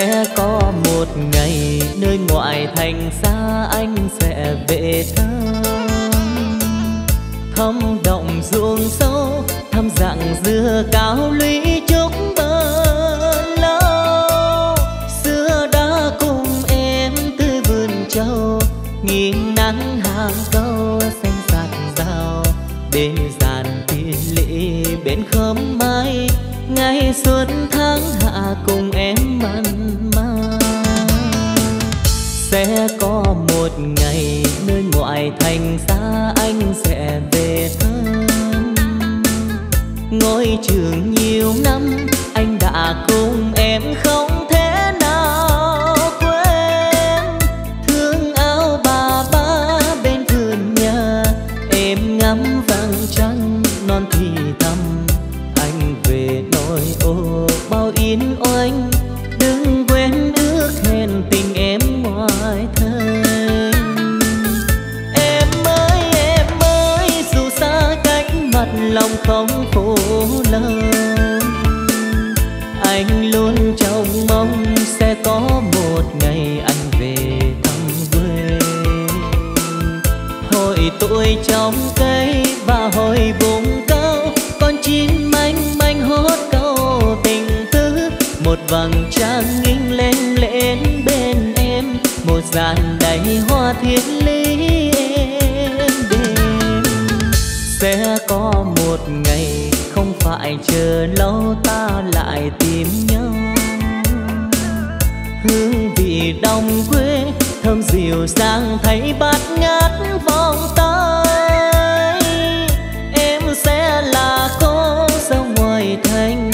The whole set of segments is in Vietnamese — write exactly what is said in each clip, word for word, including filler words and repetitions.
sẽ có một ngày nơi ngoại thành xa anh sẽ về thăm, thăm động ruộng sâu, thăm rặng dưa cao lũy trúc bơ lâu. Xưa đã cùng em tới vườn trâu, nghiêng nắng hàng câu xanh rạt rào, đêm dàn tiên lị bên khóm mai, ngày xuân tháng hạ cùng em mặn mà. Sẽ có một ngày nơi ngoại thành xa anh sẽ về thăm, ngôi trường nhiều năm anh đã cùng em không thế nào quên. Thương áo bà ba bên vườn nhà, em ngắm vàng trăng non thì thầm anh về nỗi ô bao yên oanh. Đừng quên ước hẹn tình em ngoài thơ. Lòng không khổ lâu, anh luôn trông mong sẽ có một ngày anh về thăm quê. Hồi tôi trong cây và hồi vùng cao, con chim manh manh hót câu tình tứ. Một vầng trăng nghiêng lên lên bên em, một dàn đầy hoa thiên lý. Sẽ có một ngày không phải chờ lâu ta lại tìm nhau, hương vị đồng quê thơm dịu dàng thấy bát ngát vòng tay. Em sẽ là cô dâu ngoài thành,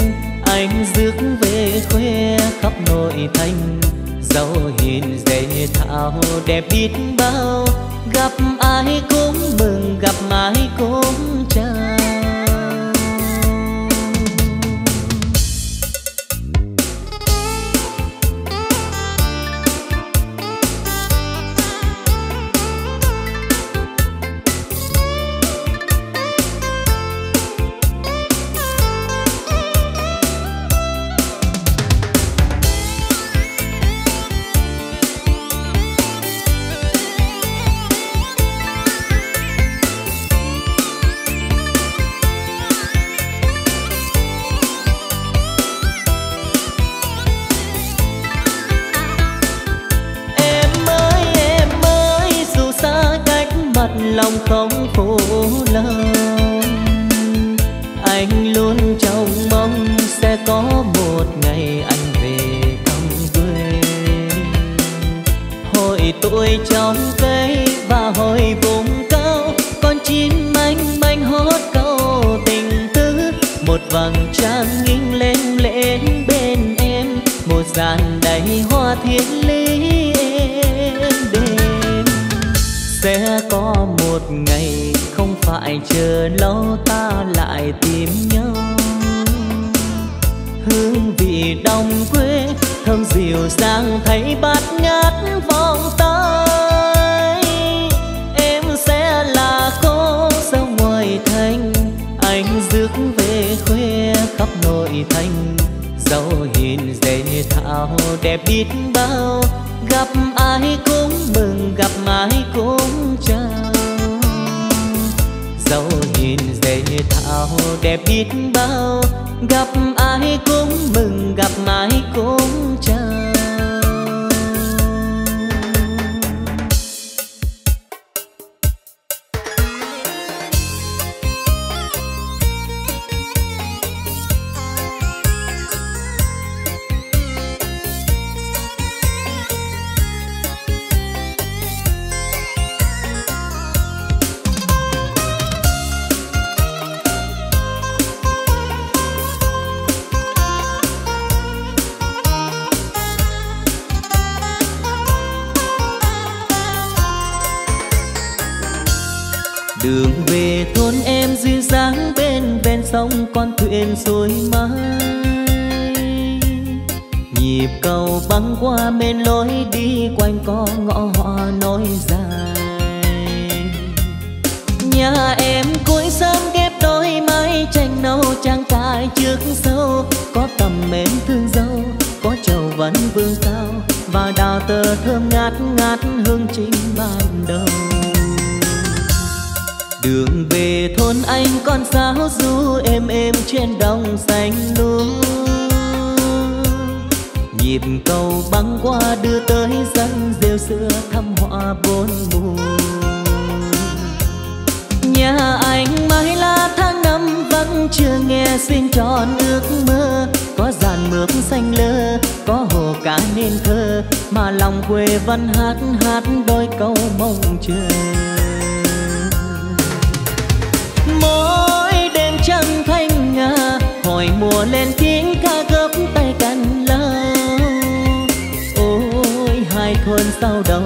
anh rước về quê khắp nội thành. Dâu hiền dễ thảo đẹp biết bao, gặp ai cũng mừng gặp ai cũng chào. Lòng không khổ lâu, anh luôn trông mong sẽ có một ngày anh về thăm quê. Hồi tôi trong cây và hồi vùng cao, con chim manh manh hót câu tình tứ. Một vầng trăng nghiêng lên lên bên em, một dàn đầy hoa thiên lý. Sẽ có một ngày không phải chờ lâu ta lại tìm nhau, hương vị đồng quê thơm dịu dàng thấy bát ngát vòng tay. Em sẽ là cô dâu ngoài thành, anh rước về quê khắp nội thành. Dâu hiền dễ thảo đẹp biết bao, gặp ai cũng mừng gặp ai cũng chào. Dâu hiền dễ thảo đẹp biết bao, gặp ai cũng mừng gặp ai cũng chào. Đường về thôn em duyên dáng bên ven sông con thuyền xuôi mái. Nhịp cầu băng qua bên lối đi quanh có ngõ họ nối dài. Nhà em cuối sớm ghép đôi mái tranh nâu trang cài trước sâu. Có tầm mến thương dâu, có chầu vẫn vương tơ thơm ngát ngát hương trinh ban đầu. Đường về thôn anh con sáo du êm êm trên đồng xanh lúa. Nhịp cầu băng qua đưa tới dân rêu xưa thăm họa bốn mùa. Nhà anh mãi là tháng năm vẫn chưa nghe xin tròn ước mơ. Có dàn mướp xanh lơ, có hồ cá nên thơ, mà lòng quê văn hát hát đôi câu mong chờ. Mỗi đêm trăng thanh nga, hỏi mùa lên tiếng ca gấp tay cành lau. Ôi hai thôn sau đầu,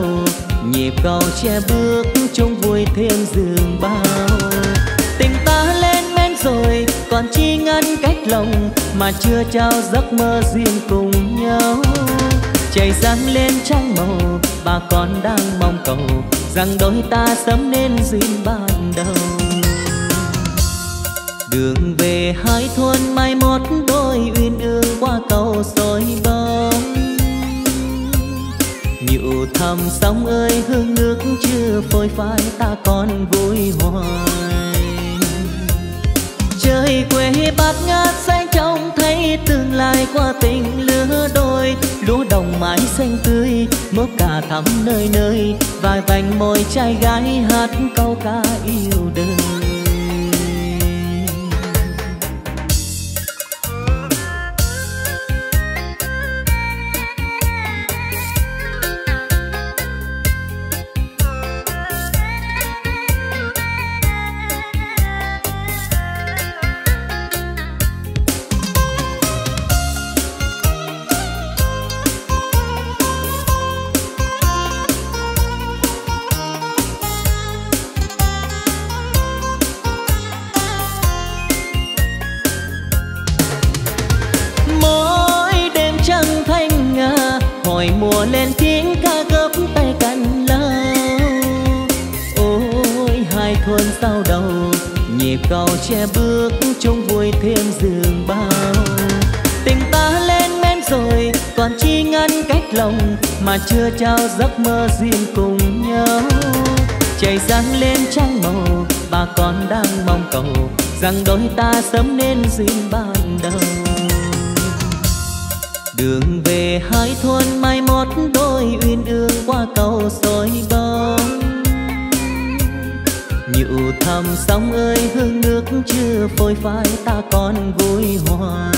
nhịp cầu che bước trong vui thêm giường bao. Tình ta lên men rồi, còn chi ngăn cách lòng, mà chưa trao giấc mơ riêng cùng nhau. Chảy răng lên trong màu, bà con đang mong cầu rằng đôi ta sớm nên duyên ban đầu. Đường về hai thôn mai mốt đôi uyên ương qua cầu soi bóng. Nhịu thầm sóng ơi hương nước chưa phôi phai ta còn vui hoài. Trời quê bát ngát xanh trong thấy tương lai qua tình lứa đôi. Lúa đồng mãi xanh tươi mốc cả thắm nơi nơi, vài vành môi trai gái hát câu ca yêu đời. Mùa lên tiếng ca gấp tay cành lau. Ôi hai thôn sau đầu, nhịp cầu che bước chung vui thêm giường bao. Tình ta lên men rồi, còn chi ngăn cách lòng, mà chưa trao giấc mơ riêng cùng nhau. Trời sáng lên trăng màu, bà con đang mong cầu rằng đôi ta sớm nên duyên ban đầu. Đường về hai thôn mai mốt đôi uyên ương qua cầu soi bóng. Nhịu thầm sóng ơi hương nước chưa phôi phai ta còn vui hoài.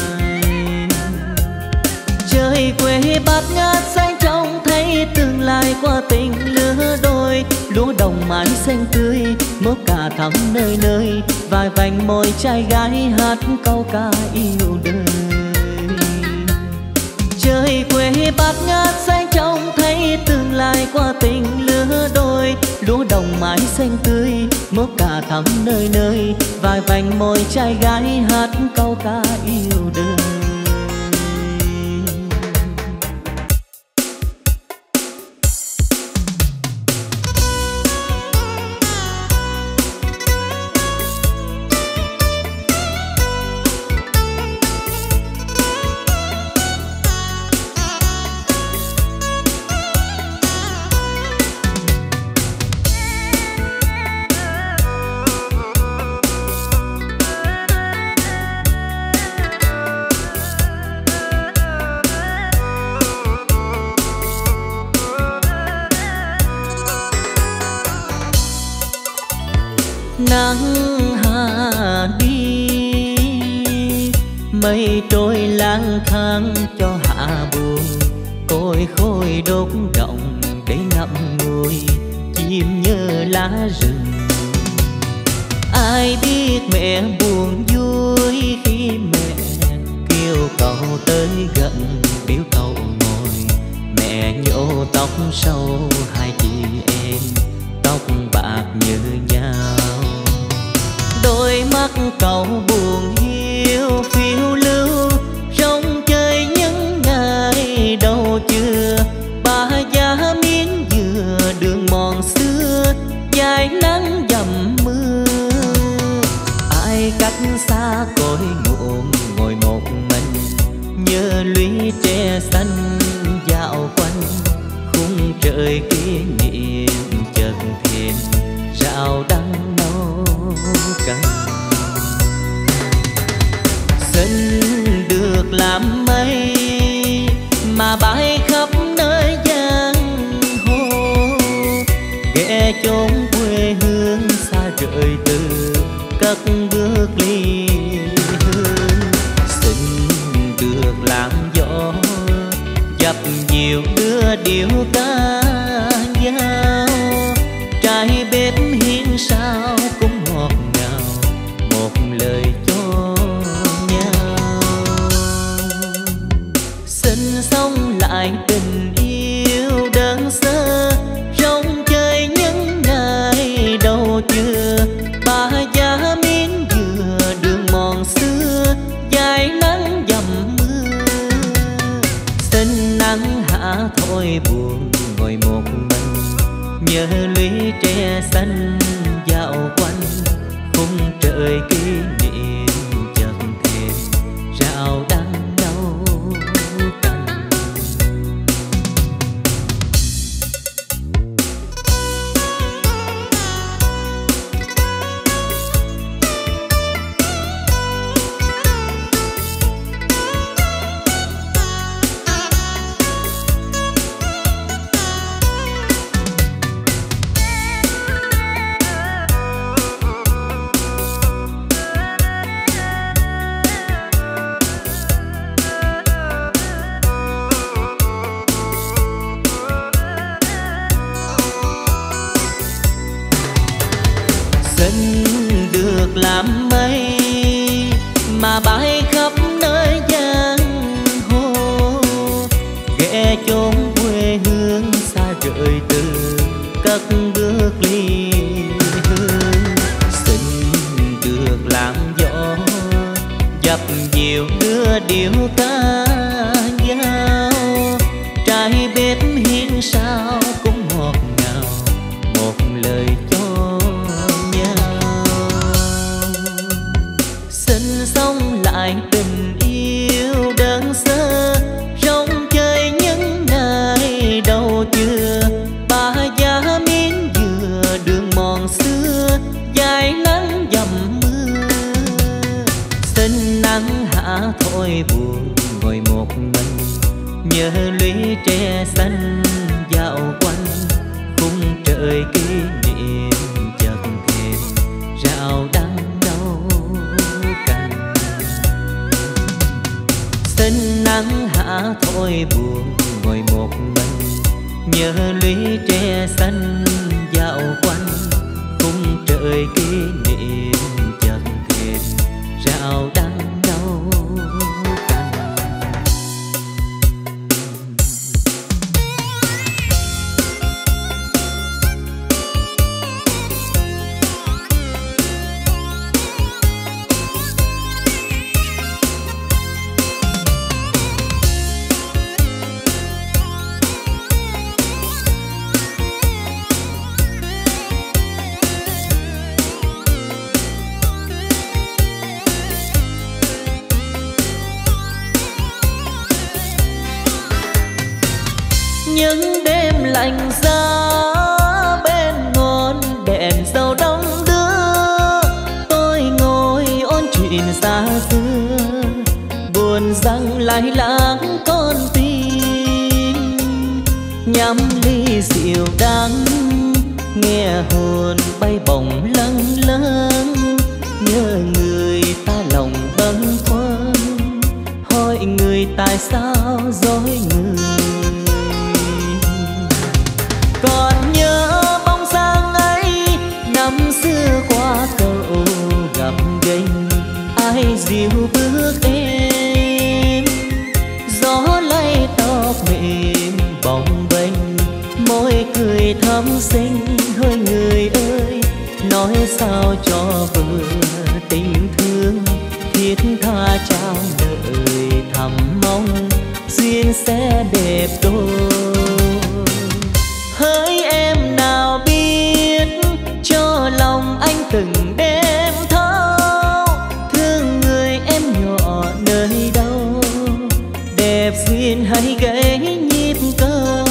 Trời quê bát ngát xanh trong thấy tương lai qua tình lứa đôi. Lúa đồng mãi xanh tươi mốc cả thắm nơi nơi, vài vành môi trai gái hát câu ca yêu đời. Trời quê bát ngát xanh trong thấy tương lai qua tình lứa đôi. Lúa đồng mãi xanh tươi mốc cả thắm nơi nơi, vài vành môi trai gái hát câu ca yêu đời. Nắng hạ đi mây trôi lang thang cho hạ buồn, côi khôi đốt động để ngậm ngùi chim nhớ lá rừng. Ai biết mẹ buồn vui khi mẹ kêu cậu tới gần biểu cậu ngồi. Mẹ nhổ tóc sâu hai chị em tóc bạc như nhau. Đôi mắt cậu buồn hiu phiêu lưu trong chơi những ngày đầu trưa. Bà giá miếng dừa đường mòn xưa dài nắng dầm mưa. Ai cách xa cội nguồn ngồi một mình nhớ lũy tre xanh dạo quanh khu đợi kỷ niệm chợt thêm rào đắng nâu cay. Xin được làm mây mà bay khắp nơi giang hồ, ghé chốn quê hương xa rời từ cất bước ly hương. Xin được làm gió dập nhiều đưa điệu ca dao, trái bếp hiên sao cũng ngọt ngào một lời cho nhau. Xin sống lại tình yêu đơn sơ, rong chơi những ngày đầu trưa, ba giá miếng dừa đường mòn xưa, dài nắng dầm mưa. Xin nắng hạ thôi buồn ngồi một mình, nhớ lũy tre xanh dạo quanh khung trời kỷ niệm chợt thêm rào đắng đau cay. Làm mây mà bay khắp nơi giang hồ, ghé chốn quê hương xa rời từ cất bước ly hương. Xin được làm gió dập dìu đưa điệu ca dao, trái bếp hiên sao cũng ngọt ngào một lời cho. Xin sống lại tình yêu đơn sơ, rong chơi những ngày đầu trưa, ba giá miếng dừa đường mòn xưa, dài nắng dầm mưa. Xin nắng hạ thôi buồn ngồi một mình, nhớ lũy tre xanh dạo quanh khung trời kỷ niệm chợt thêm rào đắng. Xin nắng hạ thôi buồn ngồi một mình, nhớ lũy tre xanh dạo quanh khung trời kỷ niệm chợt thêm rào đắng đau cay. Những đêm lạnh giá bên ngọn đèn dầu đông đưa, tôi ngồi ôn chuyện xa xưa, buồn rằng lại lãng con tim. Nhắm ly rượu đắng nghe hồn bay bổng lâng lâng, nhớ người ta lòng bâng khuâng, hỏi người tại sao dối người. Còn nhớ bóng dáng ấy năm xưa qua cầu gặp gành, ai dìu bước em, gió lay tóc mềm bồng bềnh, môi cười thắm xinh. Hỡi người ơi, nói sao cho vừa tình thương, thiết tha trao đời thầm mong duyên sẽ đẹp đôi. Hỡi em nào biết cho lòng anh từng đêm thâu, thương người em nhỏ nơi đâu, đẹp duyên hay gãy nhịp câu.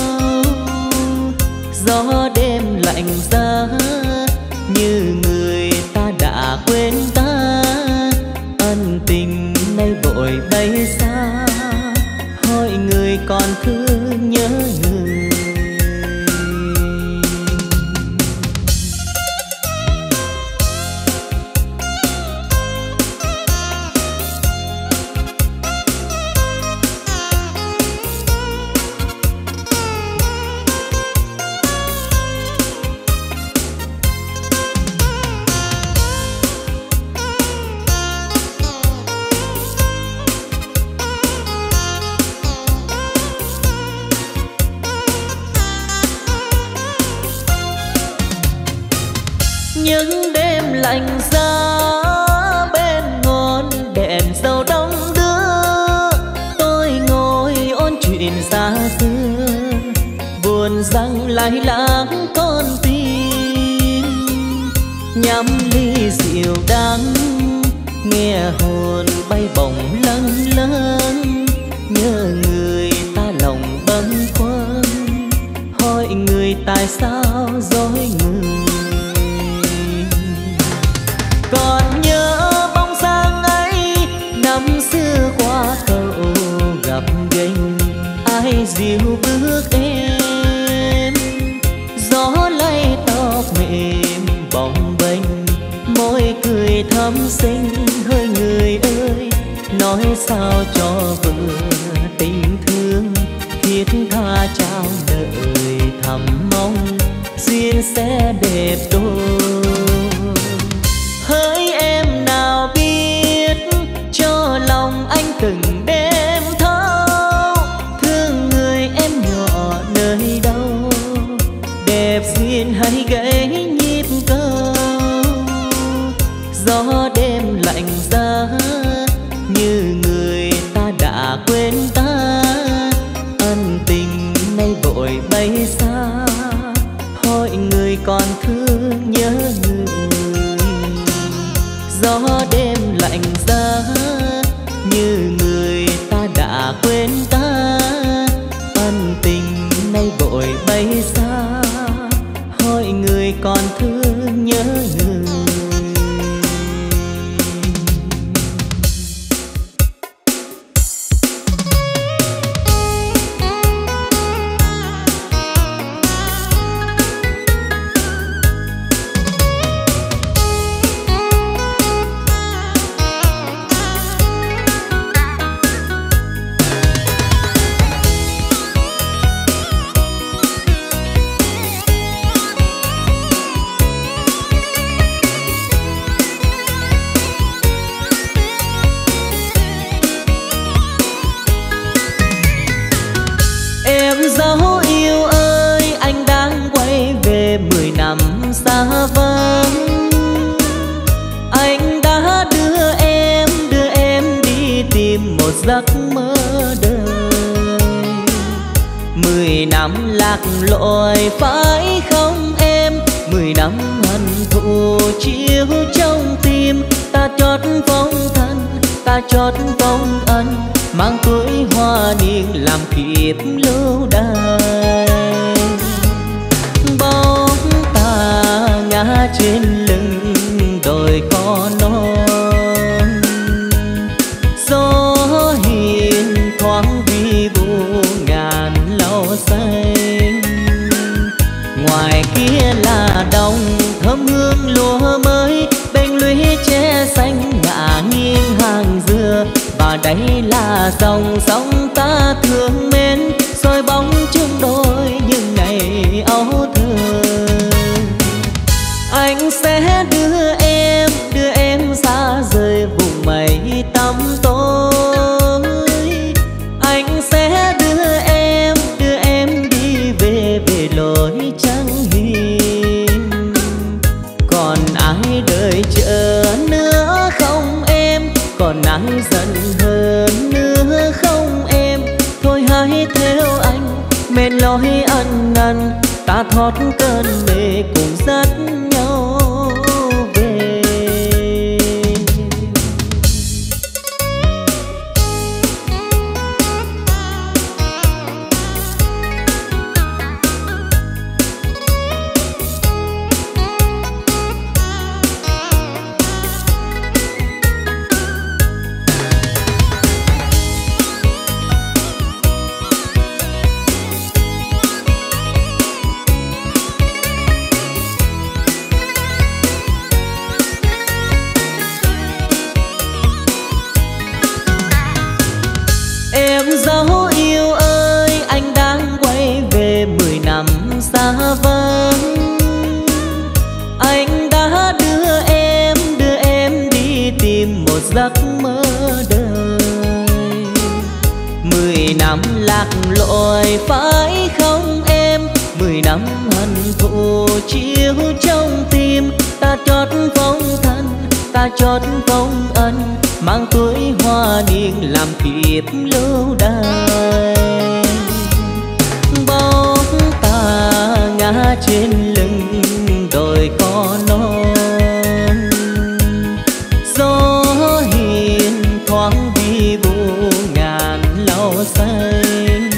rồi bay xa, hỏi người còn cứ nhớ người. Những đêm lạnh giá bên ngọn đèn dầu đông đưa, tôi ngồi ôn chuyện xa xưa, buồn rằng lại lãng con tim. Nhắm ly rượu đắng nghe hồn bay bổng lâng lâng, nhớ người ta lòng bâng khuâng, hỏi người tại sao dối người. Còn nhớ bóng dáng ấy năm xưa qua cầu gặp gành, ai dìu bước em, gió lay tóc mềm bồng bềnh, môi cười thắm xinh. Hơi người ơi, nói sao cho vừa tình thương, thiết tha trao đời thầm mong duyên sẽ đẹp đôi. Hỡi em nào biết cho lòng anh từng đêm thâu, thương người em nhỏ nơi đâu, đẹp duyên hay gãy nhịp câu. Gió đêm lạnh giá như người ta đã quên ta, ân tình nay vội bay xa, hỏi người còn thương nhớ người. Gió đêm lạnh giá như người ta đã quên ta, ân tình nay vội bay xa, hỏi người còn thương nhớ người. Giấc mơ đời mười năm lạc lội phải không em? Mười năm hận thù chiếu trong tim, ta trót vong thân, ta trót vong ân, mang tuổi hoa niên làm kiếp lâu đài. Bóng ta ngã trên lưng đồi có non, gió thoáng đi vô ngàn lau xanh. Ngoài kia là đồng thơm hương lúa mới, bên lũy tre xanh ngả nghiêng hàng dừa, và đây là dòng sông ta thương mến, soi bóng chung đôi những ngày ấu thơ. Anh sẽ đưa em, đưa em xa rời vùng mây tăm tối, lối trắng hiền. Còn ai đợi chờ nữa không em? Còn ai giận hơn nữa không em? Thôi hãy theo anh mệt lối ăn năn, ta thoát cơn mê cùng dắt nhau. giấc mơ đời. Mười năm lạc lội phải không em? Mười năm hận thù chiếu trong tim. Ta chót không thân, ta chót không ân, mang tuổi hoa niên làm kiếp lâu đài. Bóng ta ngã trên lưng đồi có non, gió hiền thoáng đi bu ngàn lau xanh.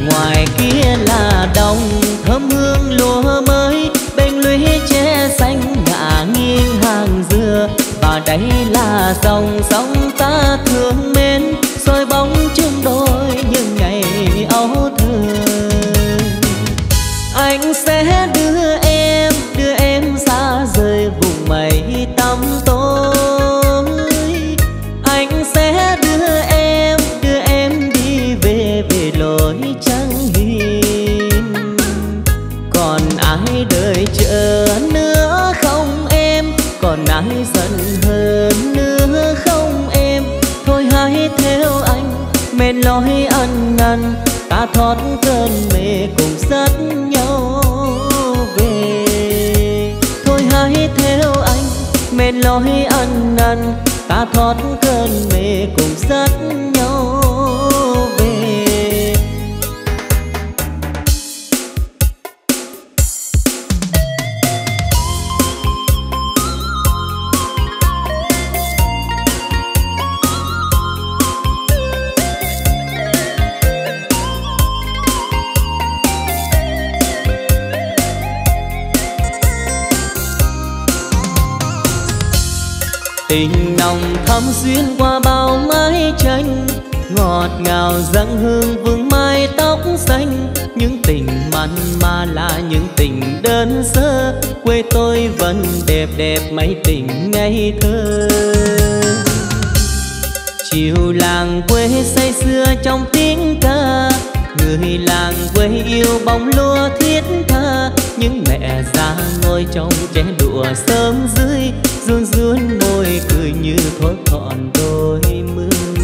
Ngoài kia là đồng thơm hương lúa mới, bên lũy tre xanh ngả nghiêng hàng dừa. Và đây là dòng sông ta thương mến, soi bóng chung đôi những ngày ấu thơ. Anh sẽ đưa em, đưa em xa rời vùng mây tăm tối. Anh sẽ đưa em, đưa em đi về về lối trăng hiền. Còn ai đợi chờ nữa không em? Còn ai giận hơn nữa không em? Thôi hãy theo anh, mệt lối ăn năn. Ta thoát cơn mê cùng dắt nhau về. Thôi hãy theo anh, mệt lối ăn năn. Ta thoát cơn mê cùng dắt nhau về. Tình nồng thắm xuyên qua bao mái tranh, ngọt ngào dâng hương vương mái tóc xanh. Những tình mặn mà là những tình đơn sơ, quê tôi vẫn đẹp đẹp mấy tình ngây thơ. Chiều làng quê say sưa trong tiếng ca, người làng quê yêu bóng lúa thiết tha. Những mẹ già ngồi trong chén đũa sớm dưới, run run môi cười như thổi thọn đôi mưa.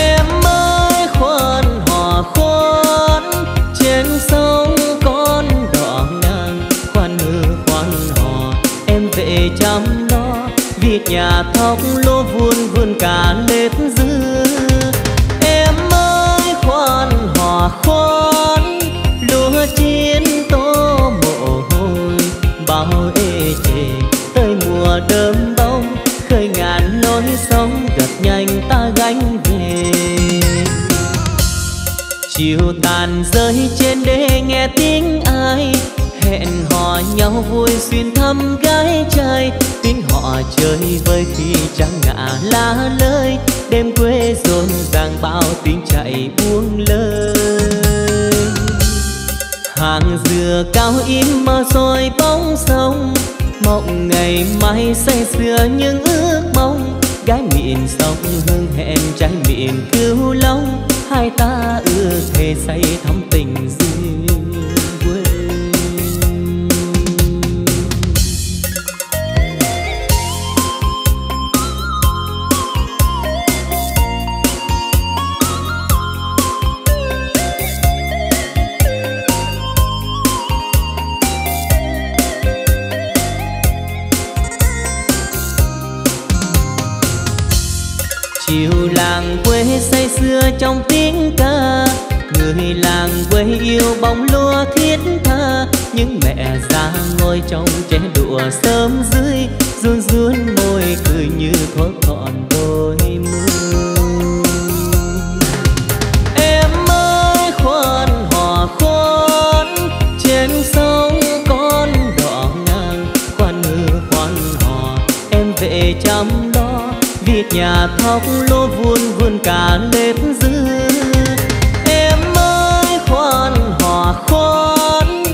Em ơi khoan hò khoan, trên sông con đỏ ngang. Khoan hư khoan hò, em về chăm lo, việc nhà thóc lúa vun vườn cả nếp dưa. Em ơi khoan hò khoan, lúa chín tô mồ hôi bao ê chề. Tới mùa đơm bông khơi ngàn lối sông, gật nhanh ta gánh về. Chiều tàn rơi trên đê nghe tiếng ai hẹn hò nhau vui xuyên thăm gái trai. Tiếng họ chơi với khi trăng ngả lá lơi, đêm quê rộn ràng bao tiếng chạy buông lơi. Hàng dừa cao im mơ rồi bóng sông, mộng ngày mai say sưa những ước mong. Gái mịn sông hương hẹn trai mịn cứu long, hai ta ưa thề say thắm tình duyên. Chiều làng quê say sưa trong tiếng ca, người làng quê yêu bóng lúa thiết tha. Những mẹ già ngồi trong chén đũa sớm dưới, run run môi cười như thổi thọn đôi mưa. Em ơi khoan hò khoan, trên sông con đỏ ngang. Khoan hư khoan hò, em về chăm lo, việc nhà thóc lúa vun vườn cả nếp dưa. Em ơi khoan hò khoan,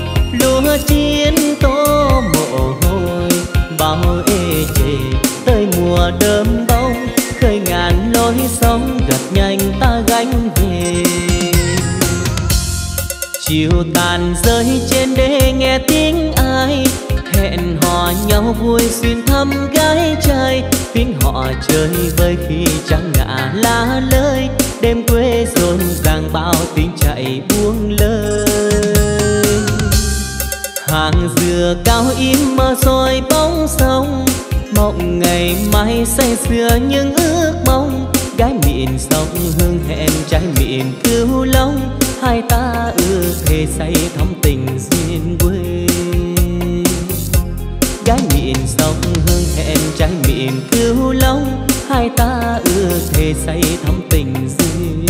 lúa chín tô mồ hôi bao ê chề. Tới mùa đơm bông khơi ngàn lối sông, gặt nhanh ta gánh về. Chiều tàn rơi trên đê nghe tiếng ai hẹn hò nhau vui xin thăm gái trai, tiếng họ chơi với khi trăng ngả lá lơi, đêm quê rộn ràng bao tiếng chạy buông lơi. Hàng dừa cao im mơ rồi bóng sông, mộng ngày mai say sưa những ước mong. Gái mịn sông hương hẹn trái mịn cứu long, hai ta ước thề say thắm tình duyên quê. Gái mịn sông hương hẹn trái mịn cứu long, hai ta ước thề say thắm tình duyên.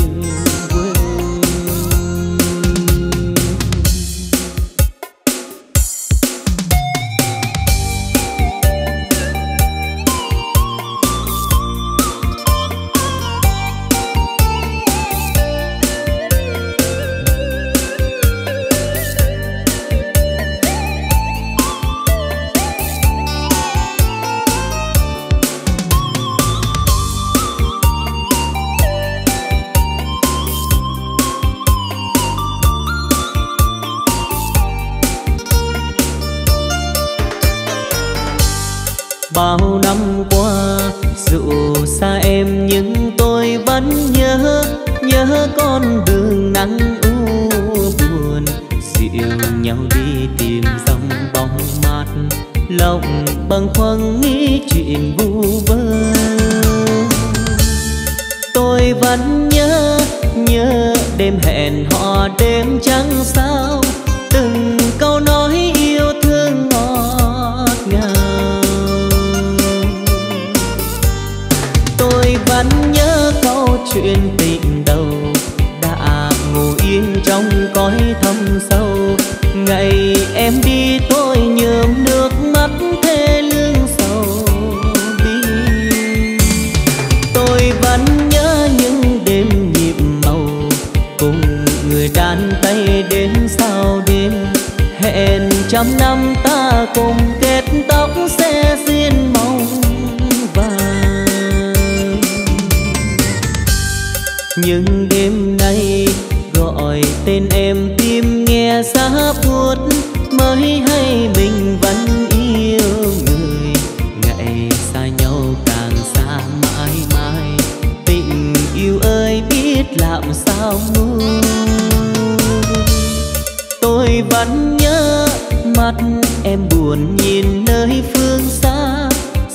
Bao năm qua dù xa em nhưng tôi vẫn nhớ, nhớ con đường nắng u buồn. Dịu nhau đi tìm dòng bóng mát, lòng bâng khuâng nghĩ chuyện vu vơ. Tôi vẫn nhớ, nhớ đêm hẹn hò đêm trăng sao, từng câu nói yêu thương ngọt ngào. Tôi vẫn nhớ câu chuyện tình đầu đã ngủ yên trong cõi thâm sâu. Ngày em đi tôi nhuộm nước mắt thê lương sầu bi. Tôi vẫn nhớ những đêm nhịp màu cùng người đàn tay đến sau đêm. Hẹn trăm năm ta cùng kết tóc sẽ duyên mong vàng. Nhưng đêm nay gọi tên em tim nghe giá buốt, mới hay mình vẫn yêu người. Ngày xa nhau càng xa mãi mãi, tình yêu ơi biết làm sao nuôi. Tôi vẫn nhớ mắt em buồn nhìn nơi phương xa,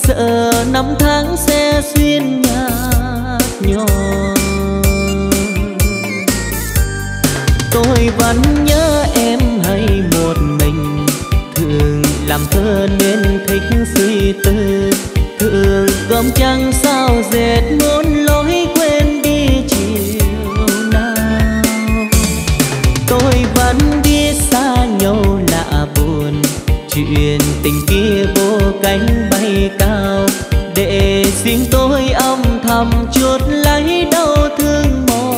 sợ năm tháng sẽ duyên nhạt nhòa. Tôi vẫn nhớ em hay một mình, thường làm thơ nên thích suy tư. Thường gom trăng sao dệt muốn lối quên đi chiều nào. Tôi vẫn biết xa nhau lạ buồn, chuyện tình kia vô cánh bay cao. Để riêng tôi âm thầm chuột lấy đau thương mòn.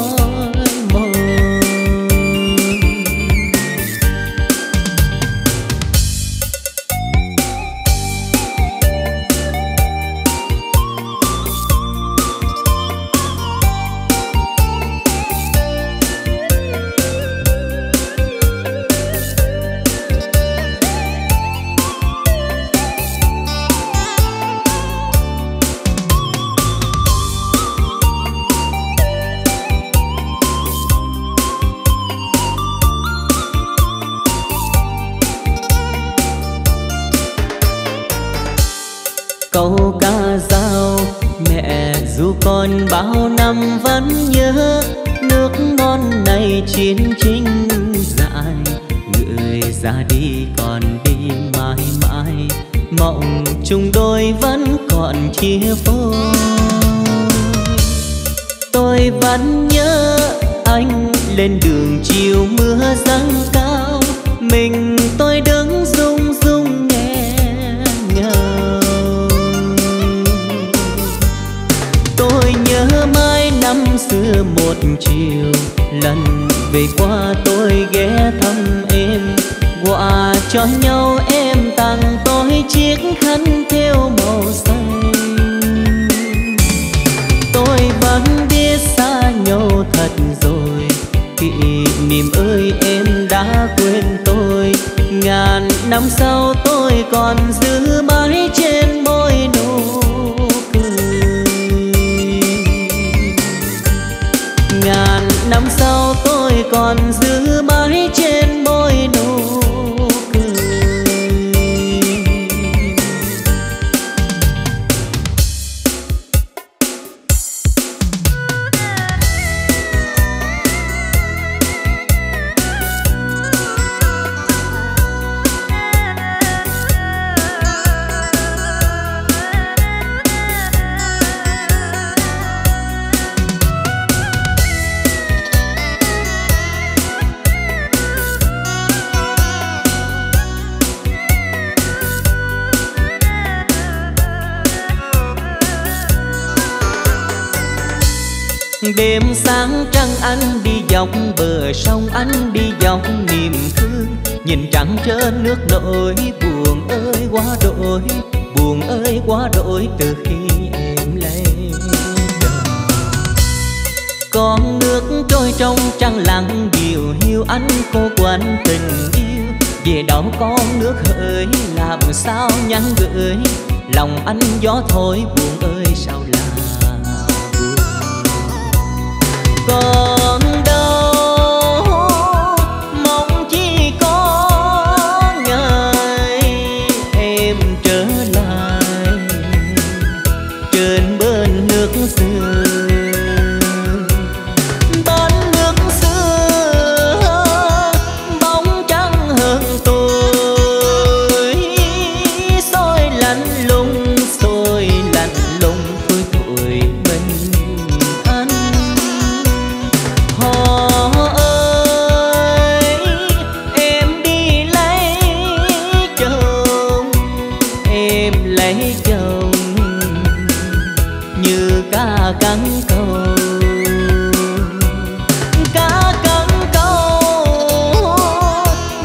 Câu ca dao mẹ ru con bao năm vẫn nhớ, nước non này chín chính dại. Người ra đi còn đi mãi mãi, mộng chung đôi vẫn còn chia phôi. Tôi vẫn nhớ anh lên đường chiều mưa giăng cao, mình tôi đứng rung rung nghe ngờ. Tôi nhớ mãi năm xưa một chiều, lần về qua tôi ghé thăm em. Quà cho nhau em tặng tôi chiếc khăn thêu màu xanh. Tôi vẫn biết xa nhau thật rồi, kỷ niệm ơi em đã quên tôi. Ngàn năm sau tôi còn giữ mãi trên môi nụ cười. Ngàn năm sau tôi còn giữ mãi trên môi nụ đêm sáng trăng. Anh đi dọc bờ sông, anh đi dọc niềm thương, nhìn trăng trên nước nổi buồn ơi quá đổi, buồn ơi quá đổi từ khi em lấy đời. Con nước trôi trong trăng lặng dịu hiu, anh cô quên tình yêu về đâu con nước hỡi, làm sao nhắn gửi lòng anh gió thổi buồn ơi sao lại. Còn đâu mong chỉ có ngày em trở lại trên bên nước xưa, bên nước xưa bóng trắng hơn tôi sôi lạnh lùng, sôi lạnh lùng tôi tuổi mình. Cắn câu cá cắn câu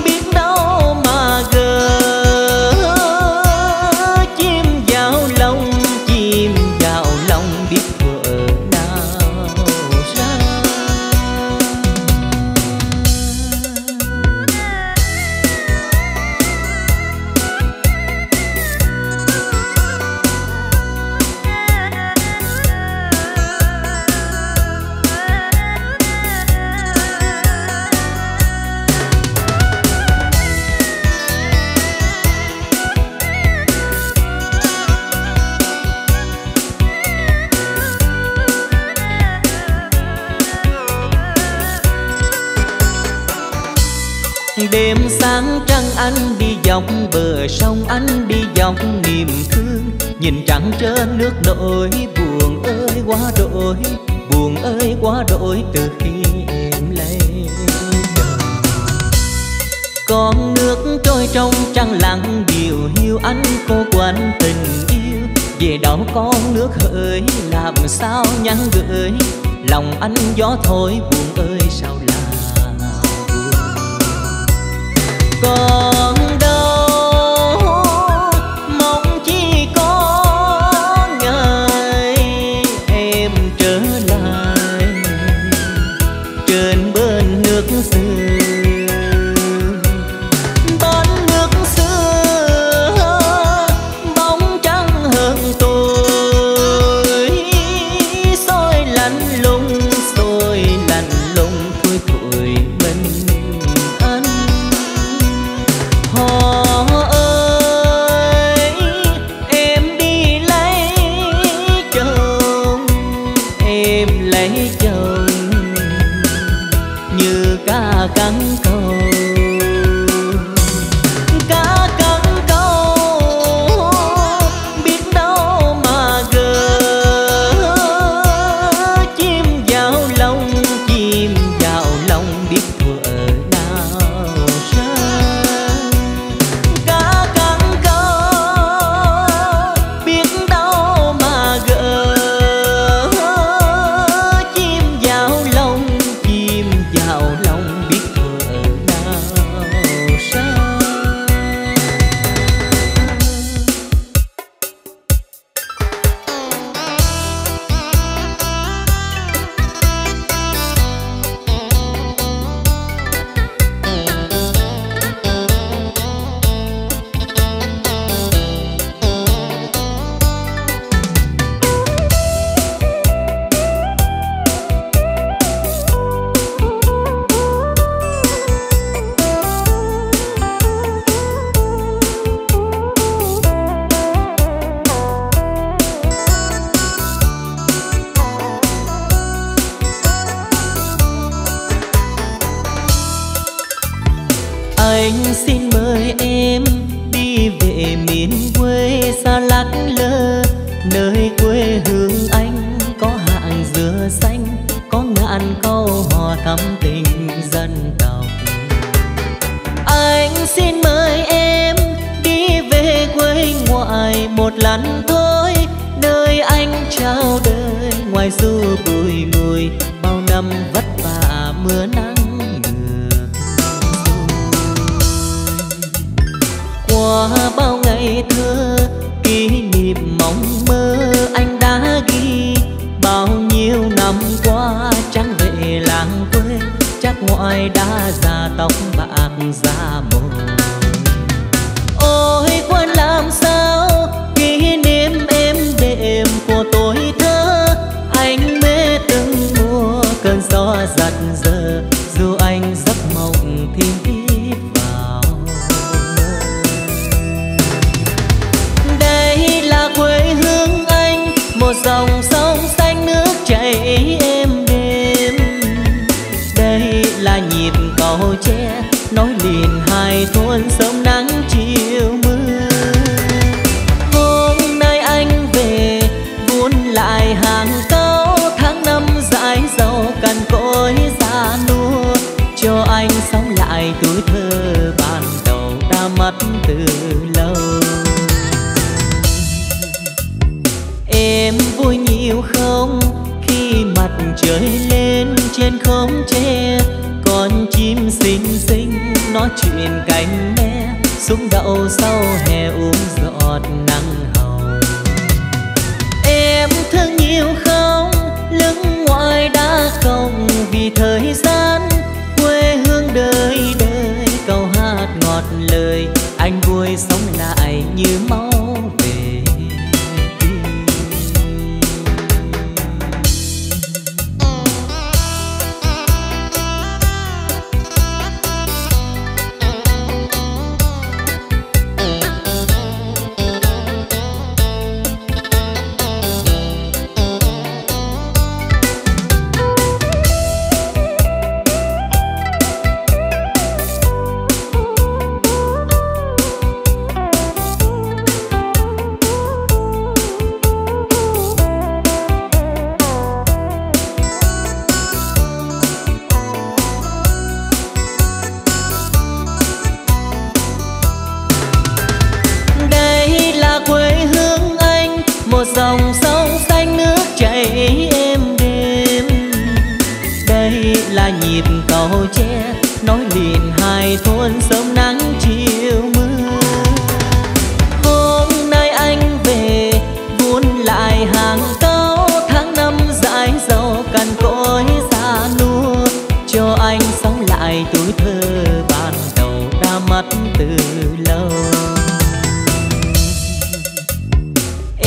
biết đâu mà gỡ, chim vào lòng chim vào lòng biết vợ nào ra. Đêm sáng trăng anh đi dọc bờ sông, anh đi dọc niềm thương, nhìn trăng trên nước nổi buồn ơi quá đổi, buồn ơi quá đổi từ khi em lấy đời. Con nước trôi trong trăng lặng dịu hiu, anh cô quên tình yêu về đâu con nước hỡi, làm sao nhắn gửi lòng anh gió thổi buồn ơi sao lại. Còn đâu mong chỉ có ngày em trở lại trên bên nước xưa, bên nước xưa bóng trắng hơn tôi sôi lạnh lùng, sôi lạnh lùng thôi thôi mình. một lần thôi, nơi anh trao đời ngoài du bụi mùi bao năm vất vả mưa nắng ngừa. Qua bao ngày thơ kỷ niệm mong mơ anh đã ghi, bao nhiêu năm qua chẳng về làng quê chắc ngoại đã già tóc bạc già mồm. Ôi quên làm sao kỷ niệm êm đềm của tuổi thơ, anh mê từng mùa cơn gió giật giờ dù anh giấc mộng thiên đi vào. Đây là quê hương anh, một dòng sông xanh nước chảy êm đềm, đây là nhịp cầu tre nói liền hai thôn sông nắng chiều mưa. Hôm nay anh về vun lại hàng câu, tháng năm dãi dầu cằn cỗi ra nua cho anh sống lại tuổi thơ ban đầu đã mất từ lâu. Em vui nhiều không khi mặt trời lên trên khóm tre, con chim xinh xinh nó chuyện cánh me xuống đậu sau hè uống giọt nắng hồng. Em thương nhiều không lưng ngoài đã còng vì thời gian quê hương đời đời câu hát ngọt lời anh vui sống lại như máu về. Dòng sông xanh nước chảy êm đêm, đây là nhịp cầu tre nối liền hai thôn sông nắng chiều mưa. Hôm nay anh về vun lại hàng câu, tháng năm dãi dầu cằn cỗi ra nua cho anh sống lại tuổi thơ ban đầu đã mất từ lâu.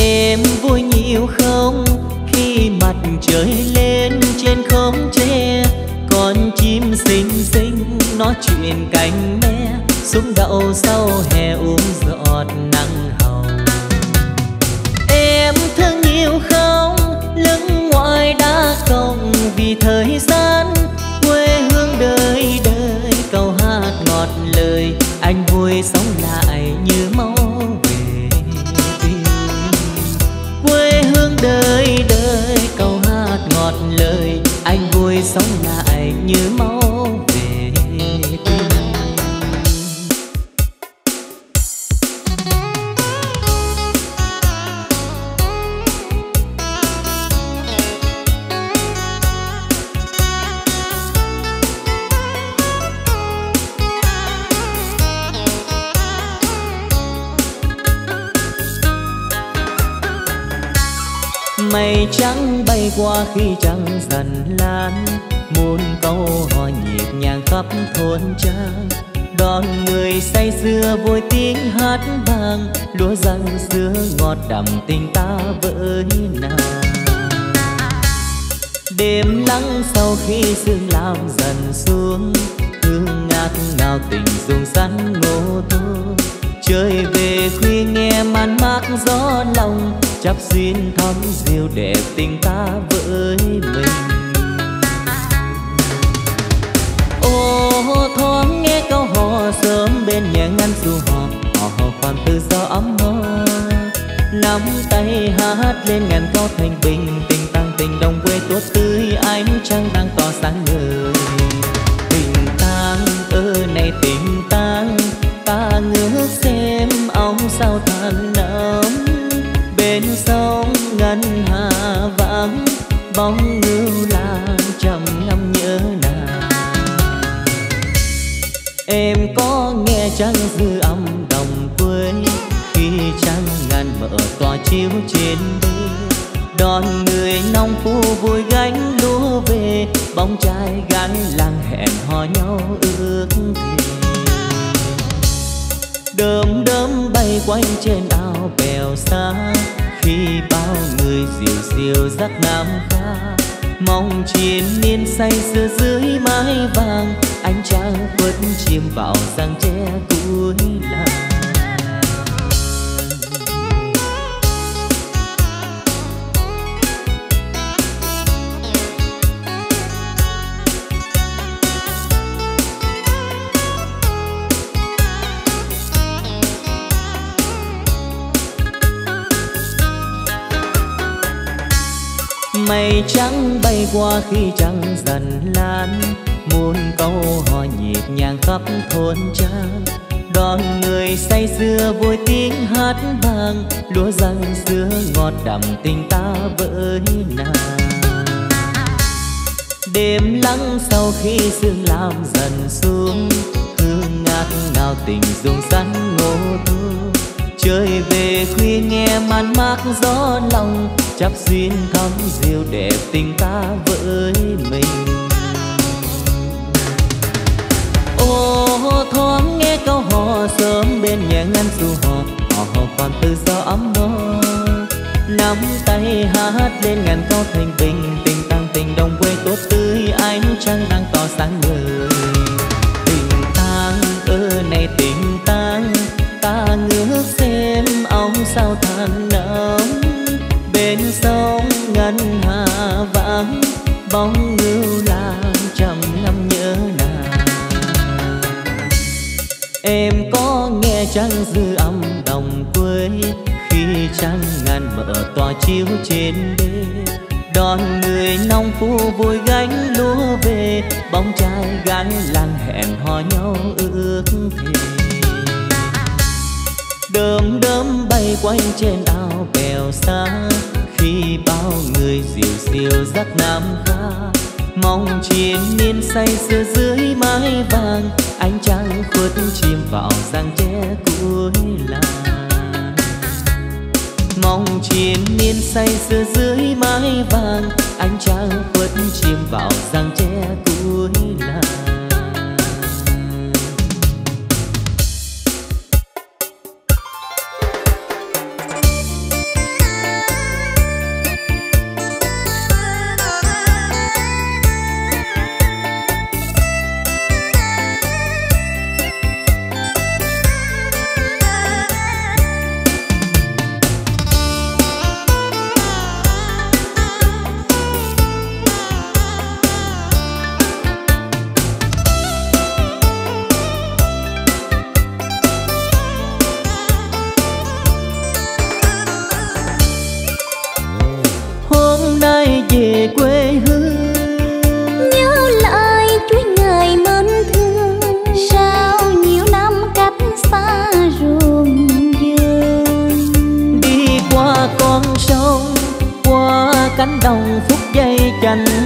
Em vui nhiều không khi mặt trời lên trên khóm tre, con chim xinh xinh nó chuyện cánh me xuống đậu sau hè uống giọt nắng hồng. Em thương nhiều không lưng ngoài đã còng vì thời gian quê hương đời đời câu hát ngọt lời anh vui sống lại như máu đời đời câu hát ngọt lời anh vui sống lại như máu về. Mây trắng bay qua khi trăng dần lan, muôn câu hò nhịp nhàng khắp thôn trang. Đón người say sưa vui tiếng hát vang, lúa răng dưa ngọt đậm tình ta với nàng. Đêm lắng sau khi sương làm dần xuống, hương ngát ngào tình dùng sắn ngô tô. Chơi về khuya nghe man mác gió lòng, chắp duyên thắm diều đẹp tình ta với mình. Ô thoáng nghe câu hò sớm bên nhà ngăn du hò, hò hò khoan tự do ấm hoa. Nắm tay hát lên ngàn câu thành bình, tình tăng tình đồng quê tốt tươi ánh trăng đang tỏ sáng ngời. Tình tang ơ này tình tang, ta ngước xem ông sao than nóng. bên sông ngân hà vắng bóng ngưu lang trầm ngâm nhớ nàng. Em có nghe chăng dư âm đồng quê khi trăng ngàn mở tòa chiếu trên đê, đón người nông phu vui gánh lúa về, bóng trai gái làng hẹn hò nhau ước thề. Đơm đớm bay quanh trên ao bèo xa khi bao người dịu dịu dắt Nam ca, mong chiến niên say sưa dưới mái vàng, ánh trăng quấn chìm vào giang tre cuối làng. Mây trắng bay qua khi trăng dần lan, muôn câu hò nhịp nhàng khắp thôn trang, đón người say sưa vui tiếng hát vang, lúa răng sữa ngọt đậm tình ta với nàng. Đêm lắng sau khi sương làm dần xuống, hương ngát ngào tình dùng sắn ngô thu, chơi về khuya nghe man mác gió lòng, chắp duyên thắm diêu đẹp tình ta với mình. Ô thoáng nghe câu hò sớm bên nhà ngăn dù hò, hò hò còn tự do ấm no, nắm tay hát lên ngàn câu thành bình, tình tăng tình đồng quê tốt tươi, ánh trăng đang tỏ sáng người. Tình tang ơ này tình tang, ta ngước xem ông sao than nóng, bên sông ngân hà vắng bóng ngưu lang trầm ngâm nhớ nàng. Em có nghe chăng dư âm đồng quê khi trăng ngàn mở tòa chiếu trên đê, đón người nông phu vui gánh lúa về, bóng trai gái làng hẹn hò nhau ước thề. Đơm đớm bay quanh trên ao bèo xa khi bao người dịu dịu dắt Nam ca, mong chiến niên say sưa dưới mái vàng, ánh trăng khuất chìm vào giang tre cuối làng. Mong chiến niên say sưa dưới mái vàng, ánh trăng khuất chìm vào giang tre cuối làng. Dây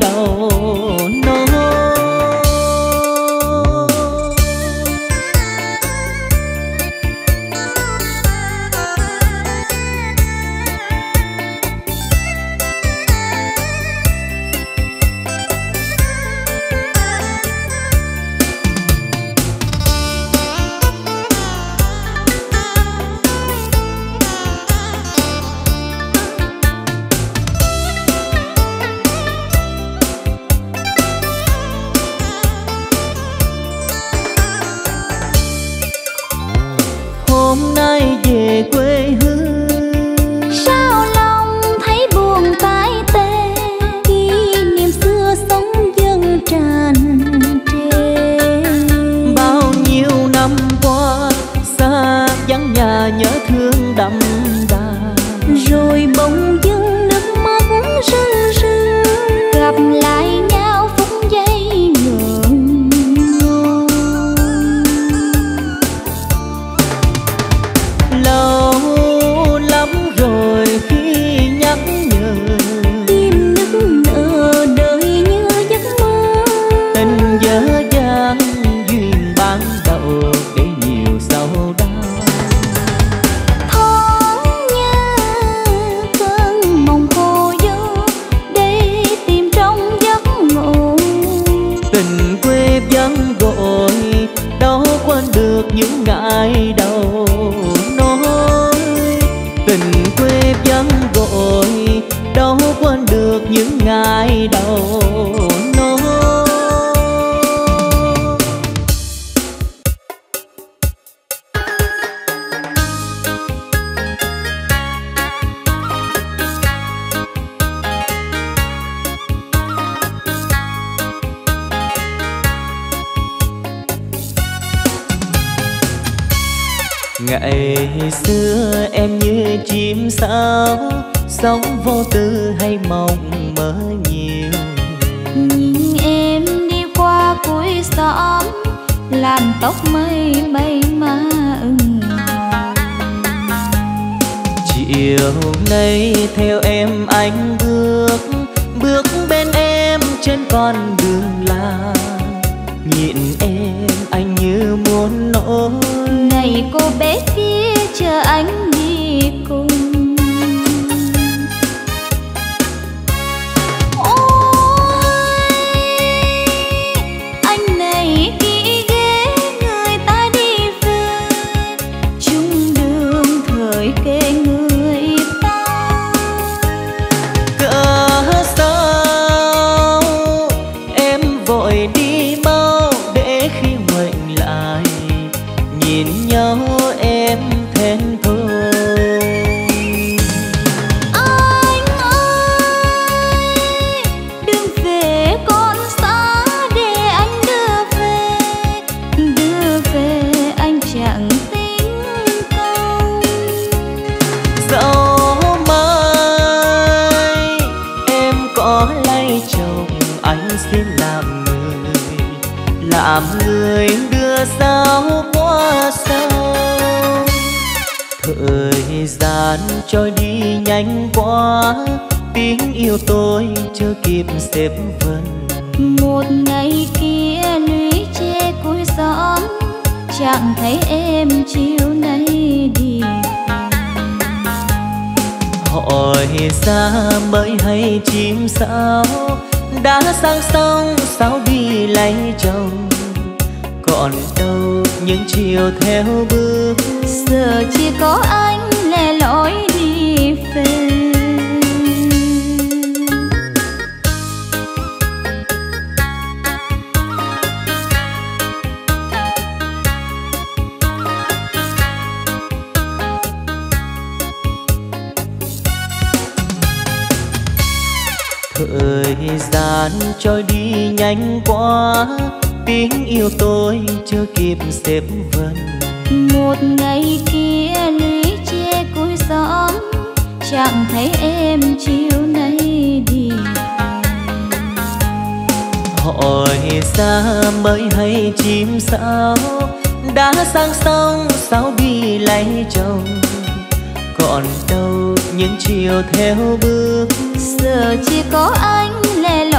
nơi đâu nó. Thời gian trôi đi nhanh quá, tiếng yêu tôi chưa kịp xếp vần. Một ngày kia lũy tre cuối xóm, chẳng thấy em chiều nay đi. Hỏi ra mới hay chim sáo, đã sang sông sáo đi lấy chồng. Còn đâu những chiều theo bước, giờ chỉ có anh lẻ loi.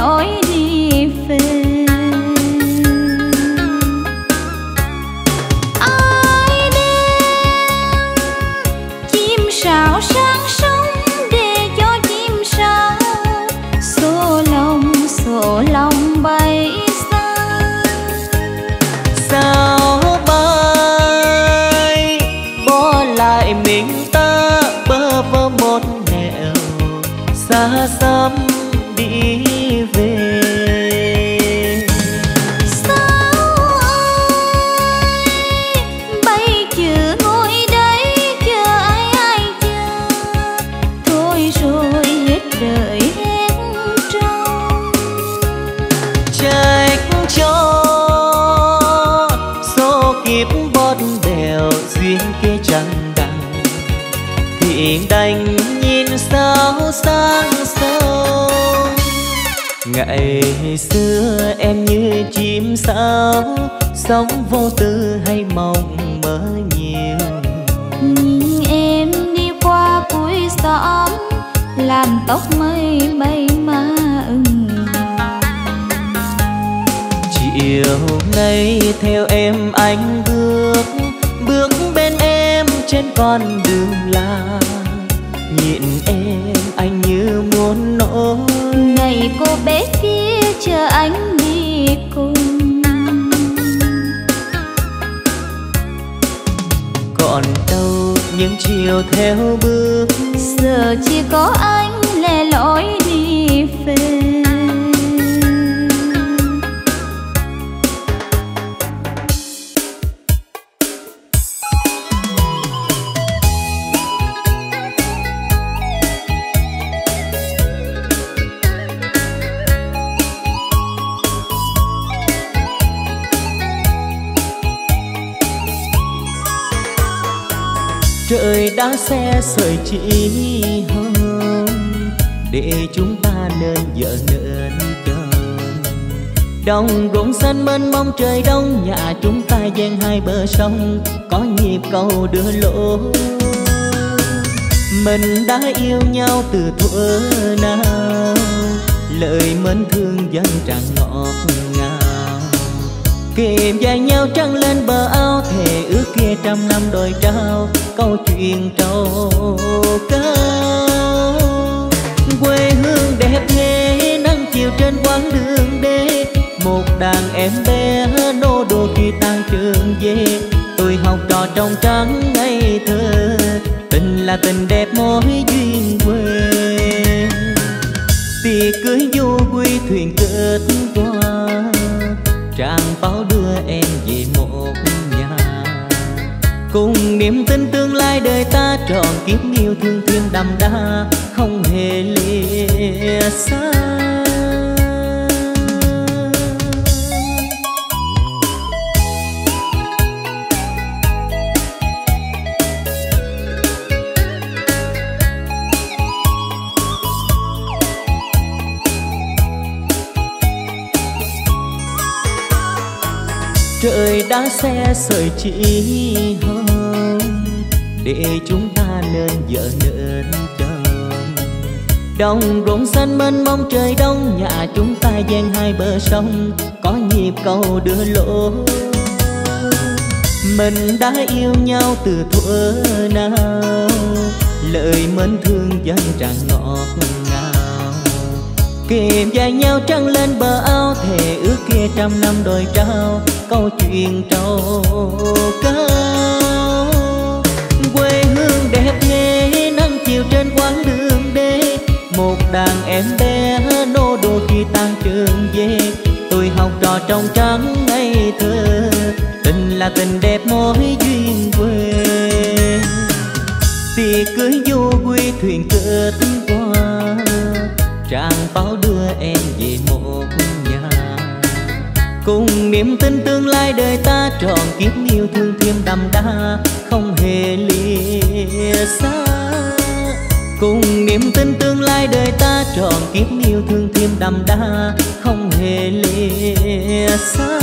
lối đi về. Ai đem chim sáo sang sông để cho chim sáo xô lông xô lông bay xa. Sao bay bỏ lại mình ta bơ vơ một nẻo xa xăm đi về. Sao ai bay chưa ngồi đấy chờ ai ai chờ, thôi rồi hết đời hết trông. Trách cho số kiếp bót bèo duyên kia chẳng đặng, thì đành nhìn sao sang sâu. Ngày xưa em như chim sáo, sống vô tư hay mộng mơ nhiều. Nhìn em đi qua cuối xóm, làm tóc mây bay má ưng. Chiều nay theo em anh bước, bước bên em trên con đường làng. Nhìn em anh như muốn nổ. Ngày cô bé kia chờ anh đi cùng. Còn đâu những chiều theo bước, giờ chỉ có anh lẻ loi đi về. Trời đã xe sợi chỉ hồng để chúng ta nên vợ nên chồng. Đồng ruộng xanh mênh mông trời đông, nhà chúng ta ven hai bờ sông, có nhịp cầu đưa lối. Mình đã yêu nhau từ thuở nào, lời mến thương dâng tràn ngọt ngào. Kìm vai nhau trăng lên bờ ao, thề ước kia trăm năm đôi trao. Câu chuyện trầu cao quê hương đẹp thế, nắng chiều trên quãng đường đê. Một đàn em bé nô đùa khi tan trường về, tôi học trò trong trắng ngây thơ. Tình là tình đẹp mối duyên quê, tiệc cưới du quy thuyền kết qua. Tràng pháo đưa em về một nhà, cùng niềm tin tương lai đời ta tròn kiếp yêu thương thêm đậm đà không hề lìa xa. Trời đã xe sợi chỉ hồng để chúng ta nên vợ nên chồng. Đồng ruộng xanh mênh mông trời đông, nhà chúng ta ven hai bờ sông, có nhịp cầu đưa lối. Mình đã yêu nhau từ thuở nào, lời mến thương dâng tràn ngọt ngào. Kìm vai nhau trăng lên bờ ao, thề ước kia trăm năm đôi trao. Câu chuyện trầu cao quê hương đẹp thế, nắng chiều trên quãng đường đê. Một đàn em bé nô đùa khi tan trường về, tôi học trò trong trắng ngây thơ. Tình là tình đẹp mối duyên quê, tiệc cưới du quy thuyền kết qua. Tràng pháo đưa em về một nhà, cùng niềm tin tương lai đời ta tròn kiếp yêu thương thêm đậm đà không hề lìa xa. Cùng niềm tin tương lai đời ta tròn kiếp yêu thương thêm đậm đà không hề lìa xa.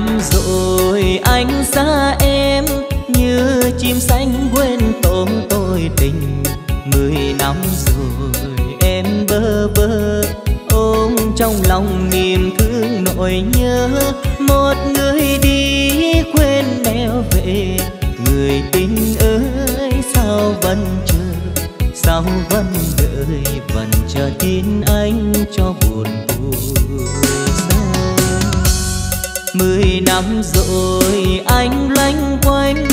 năm rồi anh xa em, như chim xanh quên tổn tôi tình. Mười năm rồi em bơ vơ, ôm trong lòng niềm thương nỗi nhớ. Một người đi quên nẻo về, người tình ơi sao vẫn chờ, sao vẫn đợi, vẫn chờ tin anh cho buồn buồn. Mười năm rồi anh loanh quanh,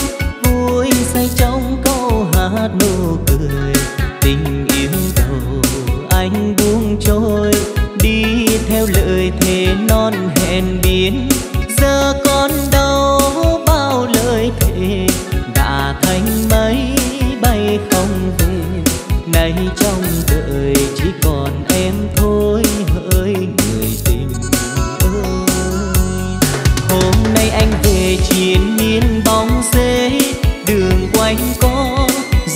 vui say trong câu hát nụ cười. Tình yêu đầu anh buông trôi, đi theo lời thề non hẹn biến. Giờ còn đâu bao lời thề, đã thành mây bay không về. Nay trong đời chỉ còn em thôi hỡi người tình ơi. Hôm nay anh về chiến miên bóng xế, đường quanh có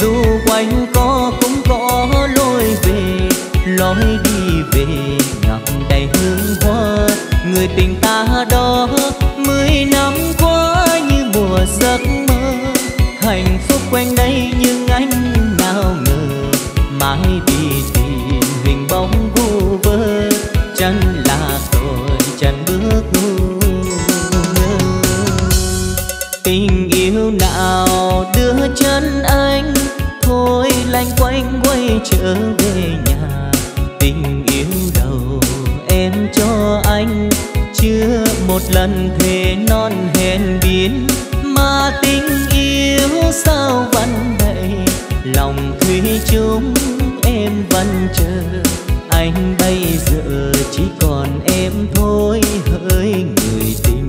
dù quanh có cũng có lối về. Lối đi về ngập đầy hương hoa người tình ta đó. Mười năm qua như mùa giấc mơ, hạnh phúc quanh đây nhưng anh nào ngờ. Mãi đi tìm hình bóng vu vơ, chẳng là tôi chẳng bước ngu ngơ. Tình yêu nào đưa chân anh, thôi lanh quanh quay trở về nhà. Tình yêu đầu em cho anh, chưa một lần thề non hẹn biến. Mà tình yêu sao vẫn vậy, lòng thủy chung em vẫn chờ. Anh bây giờ chỉ còn em thôi hỡi người tình ơi.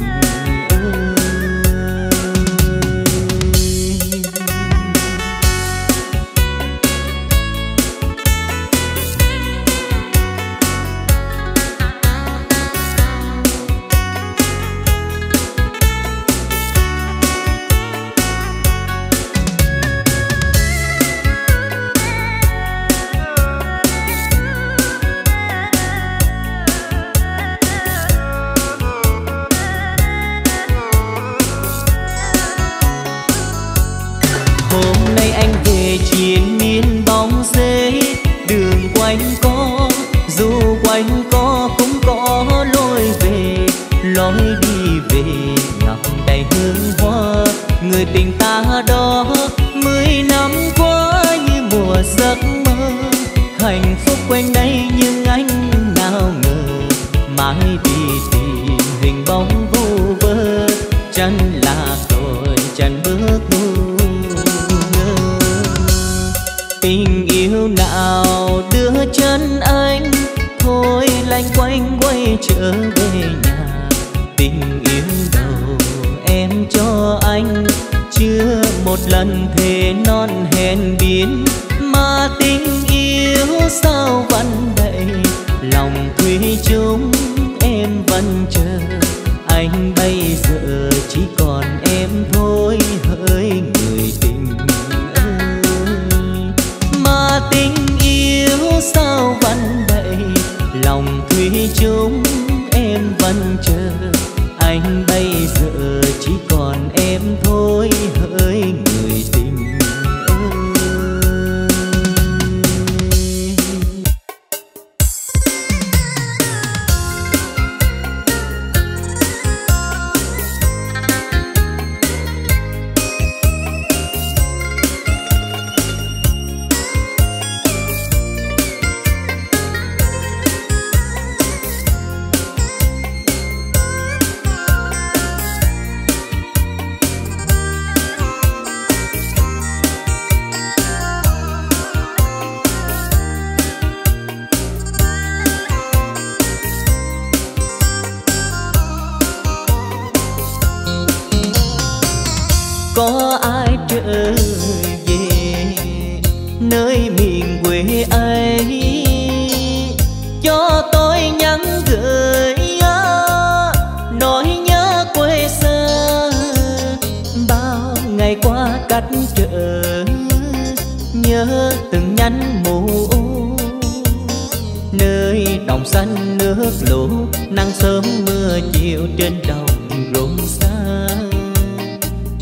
Nước lũ nắng sớm mưa chiều trên đồng rộn xa.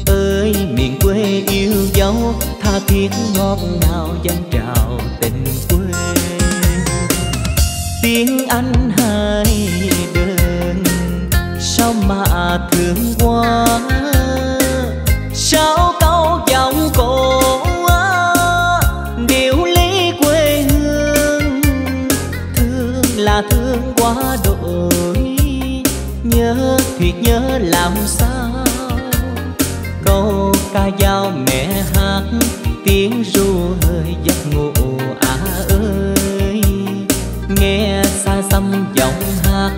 Ơi miền quê yêu dấu, tha thiết ngọt ngào dâng trào tình quê. Tiếng Anh hai đường sao mà thương quá, sao câu giọng cổ điệu lý quê hương. Thương là thương quá đổi, nhớ thiệt nhớ làm sao. Câu ca dao mẹ hát, tiếng ru hơi giấc ngủ á ơi. Nghe xa xăm giọng hát,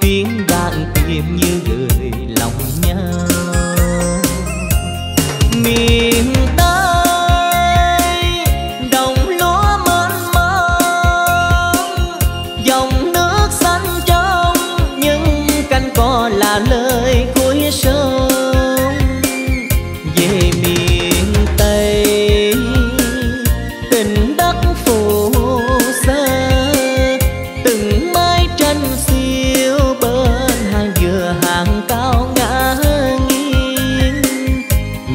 tiếng đàn tìm như gửi lòng nhau. Miền Tây đồng lúa mênh mông, dòng nước xanh trong những cánh cò là lời cuối sông. Về miền Tây tình đất phù sa, từng mái tranh xiêu bên hàng dừa hàng cao ngã nghiêng.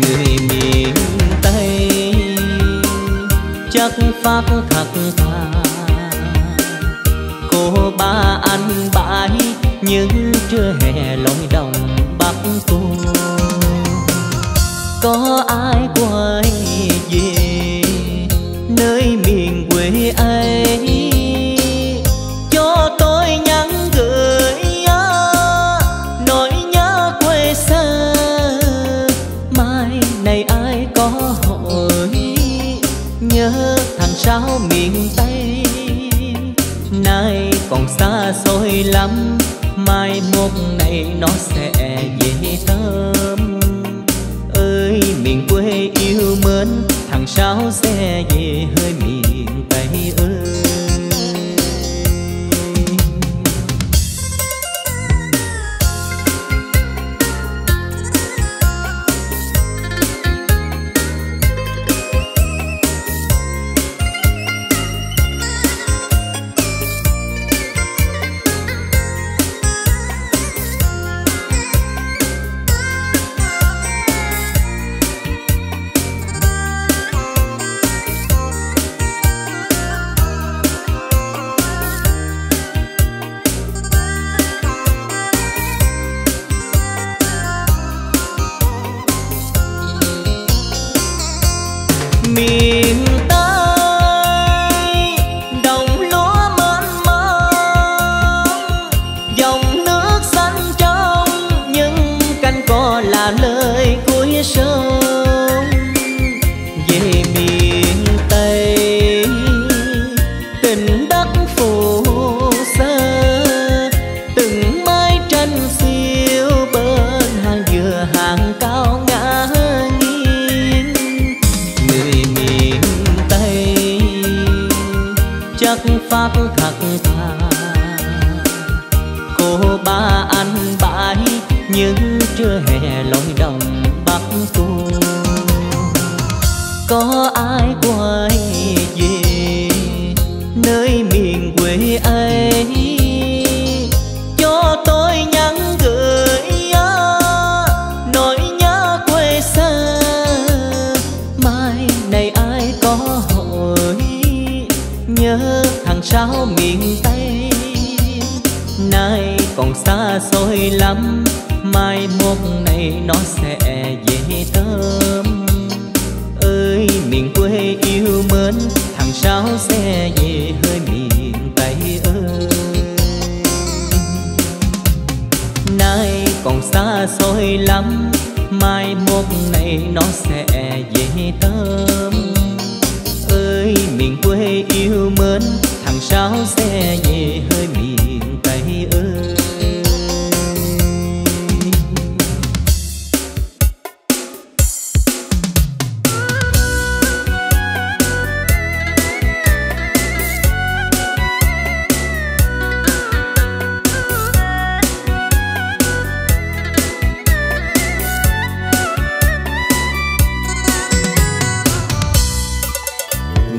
Người miền Tây chất phác thật thà, cô ba anh bãi những trưa hè lội đồng Bắc cô. Có ai quay về nơi miền quê ấy, cho tôi nhắn gửi nỗi nhớ quê xa. Mai này ai có hỏi, nhớ thằng Sáu miền Tây. Nay còn xa xôi lắm, mai mốt này nó sẽ về thơm. Ơi miền quê yêu mến, thằng Sáu sẽ về hơi miền Tây ơi. Miền Tây đồng lúa mênh mông, dòng nước xanh trong những cánh cò là lời cuối sông. Về miền Tây tình đất phù sa, từng mái tranh xiêu bên hàng dừa hàng cao ngã. Pháp thật thà, cô ba anh bãi những trưa hè lội đồng Bắc cô. Có ai quay về nơi miền quê ấy, cho tôi nhắn gửi nỗi nhớ quê xa. Mai này ai có hỏi, nhớ thằng Sáu miền Tây. Nay còn xa xôi lắm, mai mốt này nó sẽ về thơm. Ơi miền quê yêu mến, thằng Sáu sẽ về hơi miền Tây ơi. Nay còn xa xôi lắm, mai mốt này nó sẽ về thơm. Ơi miền quê yêu mến, thằng Sáu sẽ về hơi miền Tây ơi.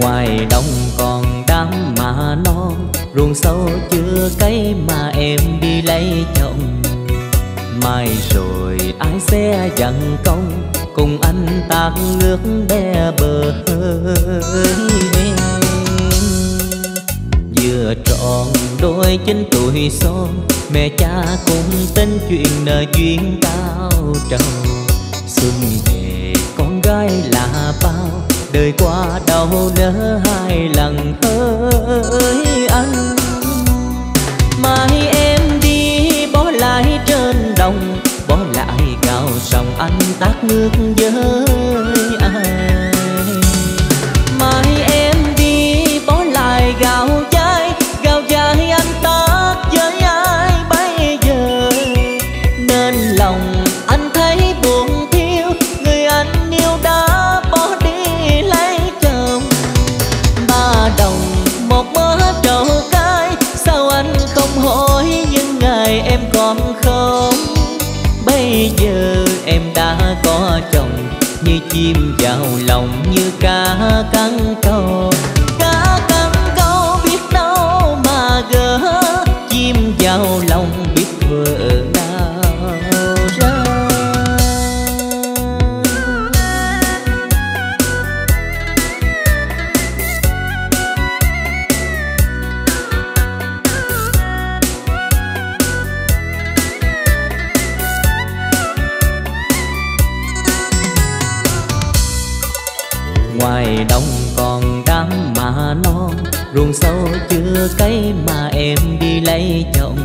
Ngoài đồng còn đám mà non, ruộng sâu chưa cấy mà em đi lấy chồng. mai rồi ai sẽ dặn công cùng anh tạt nước bé bờ hơi. Vừa tròn đôi chín tuổi son, mẹ cha cũng tính chuyện nợ duyên cao trầu. Xuân về con gái là bao, đời qua đau nỡ hai lần hỡi anh. Mai em đi bỏ lại trên đồng, bỏ lại cao sông anh tát nước với ai. Mai em đi bỏ lại gạo trái, gạo trái anh tát với ai bây giờ. Nên lòng anh thấy buồn thiếu, người anh yêu đã bỏ đi lấy chồng. Ba đồng một mớ trầu cái, sao anh không hỏi những ngày em còn không. Bây giờ em đã có chồng, như chim vào lòng như cá cắn câu. Cá cắn câu biết đâu mà gỡ, chim vào lòng biết vừa nào ra. Ngoài đông còn đám mà non, ruộng sâu chưa cấy mà em đi lấy chồng.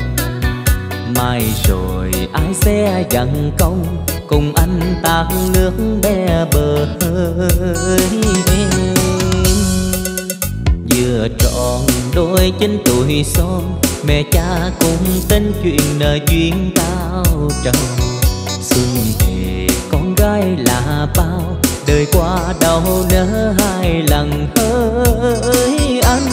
Mai rồi ai sẽ dặn công cùng anh tạt nước bé bờ hơi. Vừa tròn đôi chín tuổi son, mẹ cha cũng tính chuyện nợ duyên cao trầu. Xuân về con gái là bao, đời qua đau nỡ hai lần hỡi anh.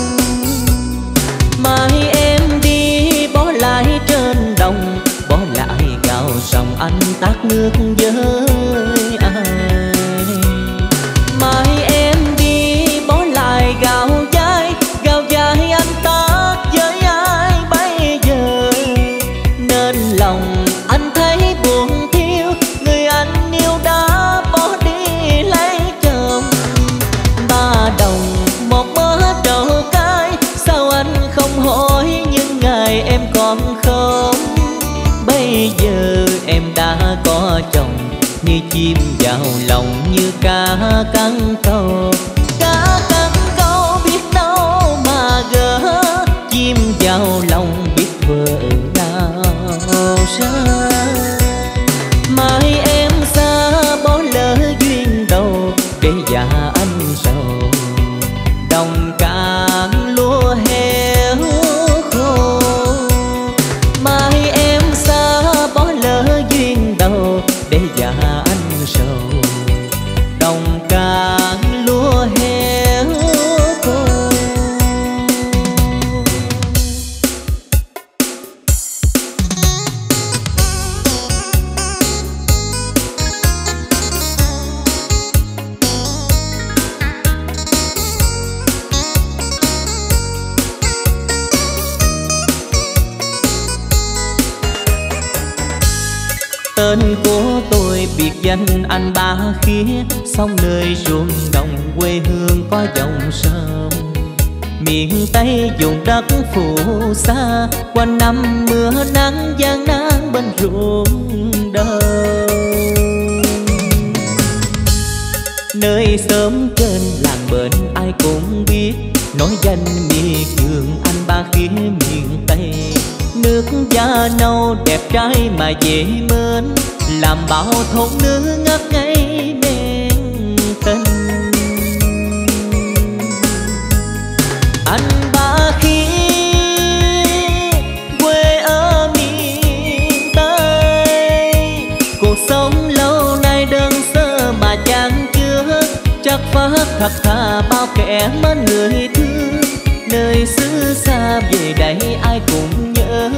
Mai em đi bỏ lại trên đồng, bỏ lại gạo sông anh tát nước với ai. Mai em đi bỏ lại gạo trái, gạo trái anh tát với ai bây giờ. Nên lòng anh thấy buồn, em còn không. Bây giờ em đã có chồng, như chim vào lòng như cá cắn câu. Cá cắn câu biết đâu mà gỡ, chim vào lòng biết vừa nào ra. Mai em xa bỏ lỡ duyên đầu, để già anh sầu đồng cạn lúa héo. Để già anh sầu đồng cạn lúa héo khô. Tên của tôi biệt danh anh Ba Khía, sông nơi ruộng đồng quê hương có dòng sông. Miền Tây vùng đất phù sa, quanh năm mưa nắng gian nan bên ruộng đồng. Nơi sớm trên làng bệnh ai cũng biết, nói danh miệt vườn anh Ba Khía miền Tây. Nước da nâu đẹp trai mà dễ mến, làm bao thôn nữ ngất ngây men tình. Anh Ba Khía quê ở miền Tây, cuộc sống lâu nay đơn sơ mà chán chứa, chắc phát thật thà bao kẻ mến người thương. Nơi xứ xa về đây ai cũng nhớ,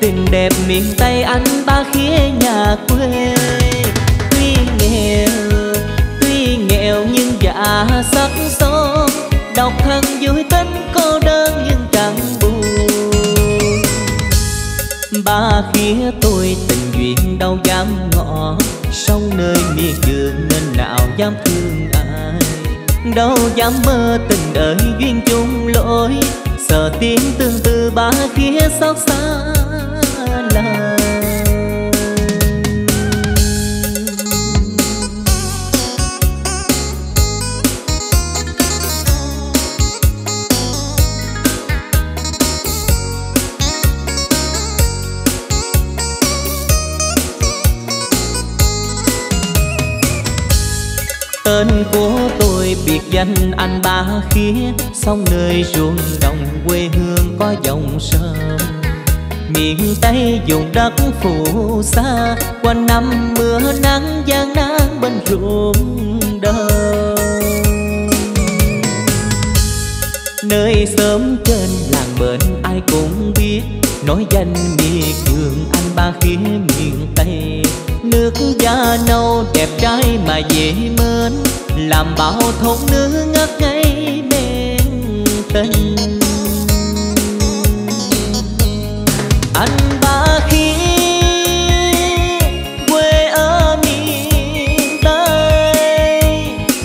tình đẹp miền Tây anh Ba Khía nhà quê. Tuy nghèo, tuy nghèo nhưng dạ sắc son, độc thân vui tính cô đơn nhưng chẳng buồn. Ba Khía tôi tình duyên miền đâu dám ngọ, sâu nơi miệt vườn nên nào dám thương ai. Đâu dám mơ tình đời duyên chung lỗi, sợ tiếng tương tư ba phía xót xa là. Tên của tôi biệt danh anh ba khía, sông nơi ruộng đồng quê hương có dòng sông. Miền Tây vùng đất phù sa, quanh năm mưa nắng gian nan bên ruộng đồng. Nơi sớm trên làng bền ai cũng biết, nói danh miệt vườn anh ba khía miền Tây. Nước da nâu đẹp trai mà dễ mến, làm bao thôn nữ ngất ngây bên tình. Anh ba khía quê ở miền Tây,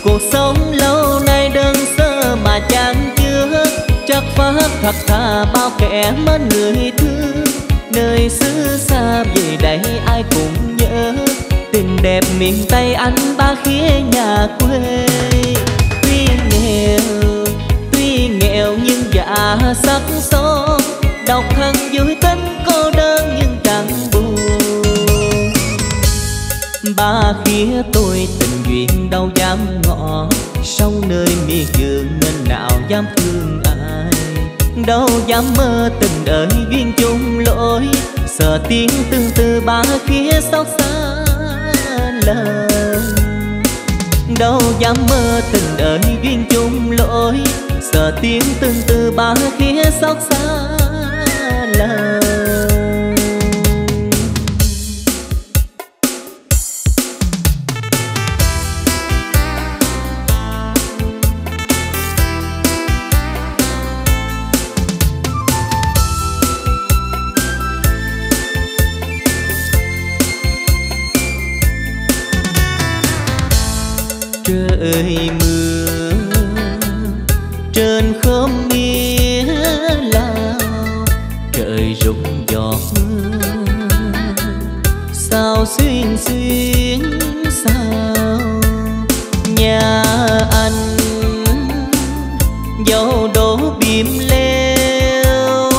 cuộc sống lâu nay đơn sơ mà chán chứa, chất phác thật thà bao kẻ mến người thương. Nơi xứ xa về đây ai cũng nhớ, tình đẹp miền Tây anh ba khía nhà quê. Tuy nghèo, tuy nghèo nhưng dạ sắc son, độc thân vui tính cô đơn nhưng chẳng buồn. Ba khía tôi tình duyên đâu dám ngỏ, sông nơi miệt vườn nên nào dám thương ai. Đâu dám mơ tình đời duyên chung lỗi, sợ tiếng tương tư ba khía xót xa lời. Đâu dám mơ tình đời duyên chung lỗi, sợ tiếng tương tư ba khía xót xa lời. Trời mưa trên khóm mía lao, trời rụng giọt mưa sao xuyên xuyên sao. Nhà anh dầu đổ bìm leo,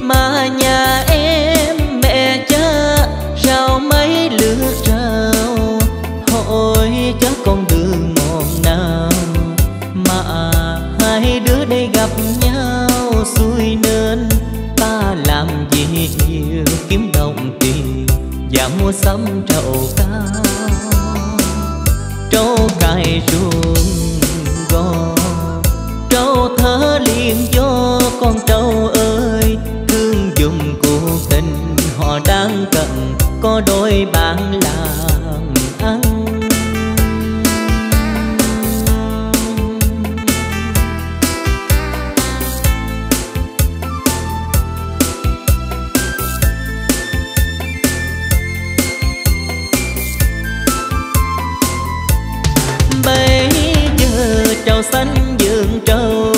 mà nhà em mẹ cha rau mấy lứa rau. Ôi chắc con đường ngọn nào mà hai đứa đây gặp nhau, xui nên ta làm gì nhiều kiếm đồng tiền và mua sắm trầu cao, trâu cày ruộng gò, trâu thở liền do con trâu ơi. Thương dùng cuộc tình họ đang cần, có đôi bạn làm ăn. Bây giờ trầu xanh vườn trầu,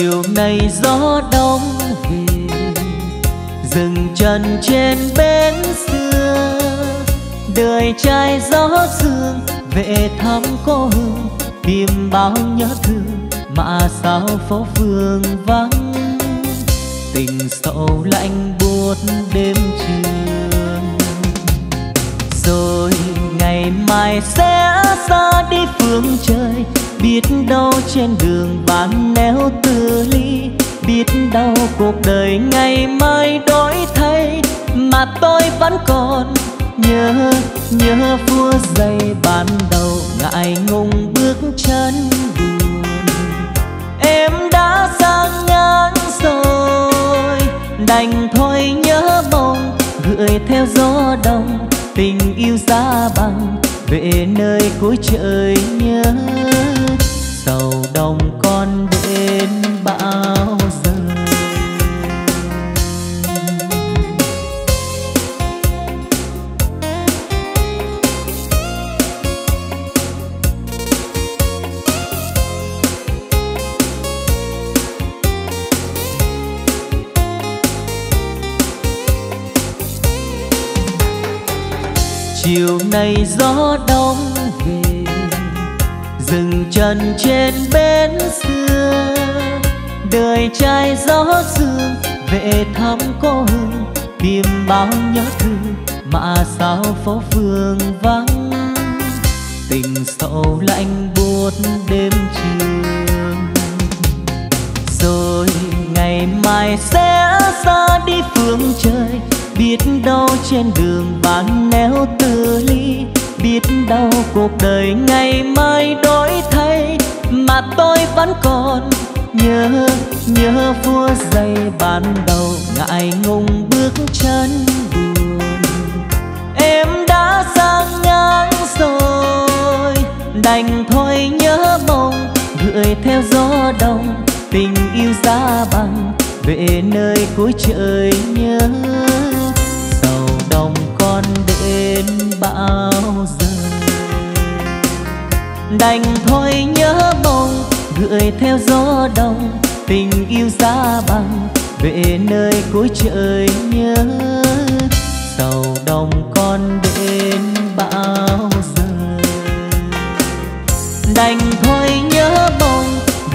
Chiều nay gió đông về, dừng chân trên bến xưa. Đời trai gió sương về thăm cô hương, tìm bao nhớ thương mà sao phố phường vắng. Tình sầu lạnh buốt đêm trường, rồi ngày mai sẽ ra đi phương trời. Biết đâu trên đường bán néo từ ly, biết đâu cuộc đời ngày mai đổi thay, mà tôi vẫn còn nhớ, nhớ phút giây ban đầu ngại ngùng bước chân buồn. Em đã sang ngang rồi, đành thôi nhớ mong gửi theo gió đông, tình yêu giá bằng về nơi cuối trời nhớ. Sầu đông con đến bao giờ? Chiều nay gió đông về, dừng chân trên bến xưa. Đời trai gió sương về thăm cô hương, tìm bao nhớ thương mà sao phố phường vắng. Tình sầu lạnh buốt đêm trường, rồi ngày mai sẽ ra đi phương trời. Biết đâu trên đường bán néo từ ly, biết đâu cuộc đời ngày mai đổi thay, mà tôi vẫn còn nhớ, nhớ phút giây ban đầu ngại ngùng bước chân buồn. Em đã sang ngang rồi, đành thôi nhớ mong gửi theo gió đông, tình yêu giá bằng về nơi cuối trời nhớ. Sầu đông con đến bao giờ? Đành thôi nhớ mong gửi theo gió đông, tình yêu giá bằng về nơi cuối trời nhớ. Sầu đông con đến bao giờ? Đành thôi nhớ mong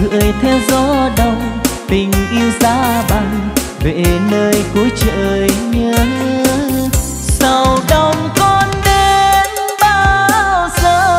gửi theo gió đông, tình yêu giá bằng về nơi cuối trời nhớ. Sầu đông con đến bao giờ?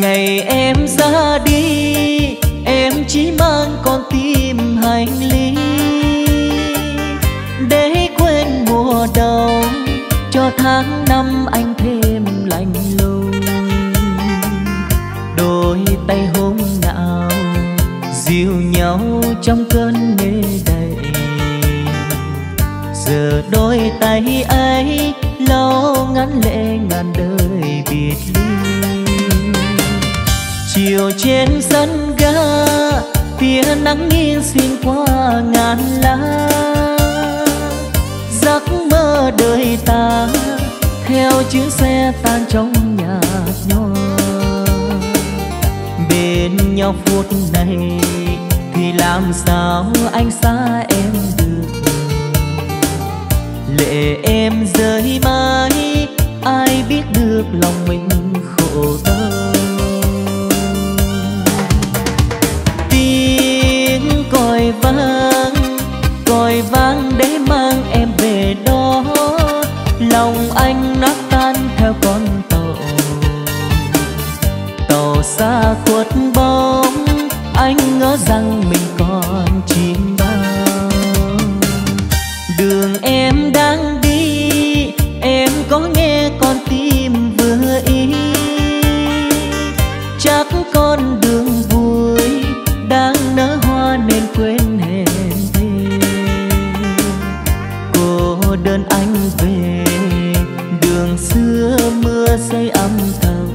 Ngày em ra đi, em chỉ mang con tim hành lý, để quên mùa đông cho tháng năm anh thêm lạnh lùng. Đôi tay hôm nào dìu nhau trong cơn mê đầy, giờ đôi tay ấy lau ngắn lệ ngàn đời biệt ly. Chiều trên sân ga, tia nắng nghiêng xuyên qua ngàn lá, giấc mơ đời ta theo chuyến xe tan trong nhạt nhòa. Bên nhau phút này thì làm sao anh xa em được, lệ em rơi mãi ai biết được lòng mình khổ đau. Còi vang, còi vang để mang em về đó, lòng anh nát tan theo con tàu. Tàu xa khuất bóng, anh ngỡ rằng mình còn chìm bao. Đường em đang đi, em có nghe con tim vừa ý, cô đơn anh về đường xưa mưa rơi âm thầm.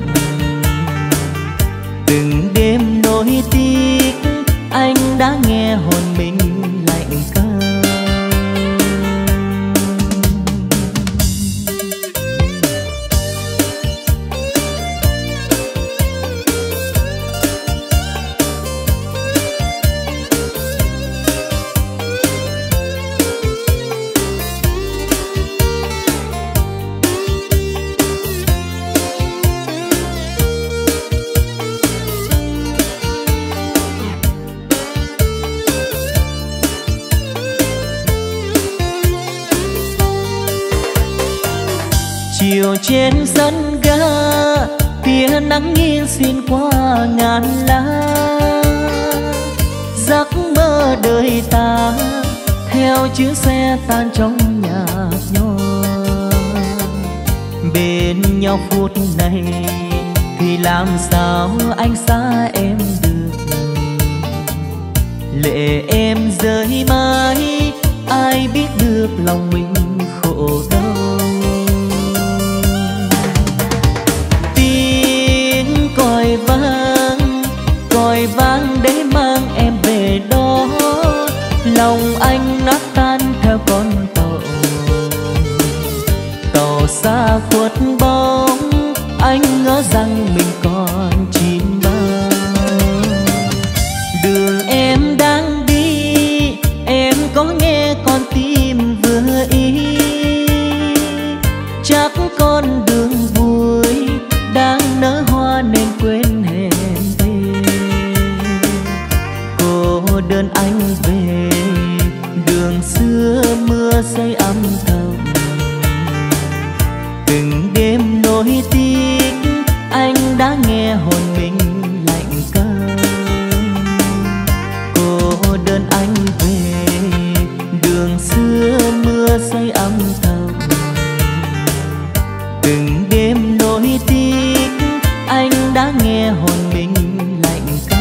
Từng đêm nỗi tiếc anh đã nghe hồn mình lạnh câm. Chiều trên sân ga, tia nắng nghiêng xuyên qua ngàn lá. Giấc mơ đời ta theo chuyến xe tan trong nhạt nhòa. Bên nhau phút này thì làm sao anh xa em được. Lệ em rơi mãi, ai biết được lòng mình khổ đau. Còi vang, còi vang để mang em về đó. Lòng anh nát tan theo con tàu. Tàu xa khuất bóng, anh ngỡ rằng mình còn chín bao. Đường em đang đi, em có nghe con tim vừa ý. Chắc con đường vui đang nở hoa nên quên hẹn về. Cô đơn anh về đường xưa mưa rơi âm thầm. Từng đêm nỗi tiếc anh đã nghe hồn mình lạnh câm. Cô đơn anh về đường xưa mưa rơi âm thầm. Từng đêm nỗi tiếc anh đã nghe hồn mình lạnh câm.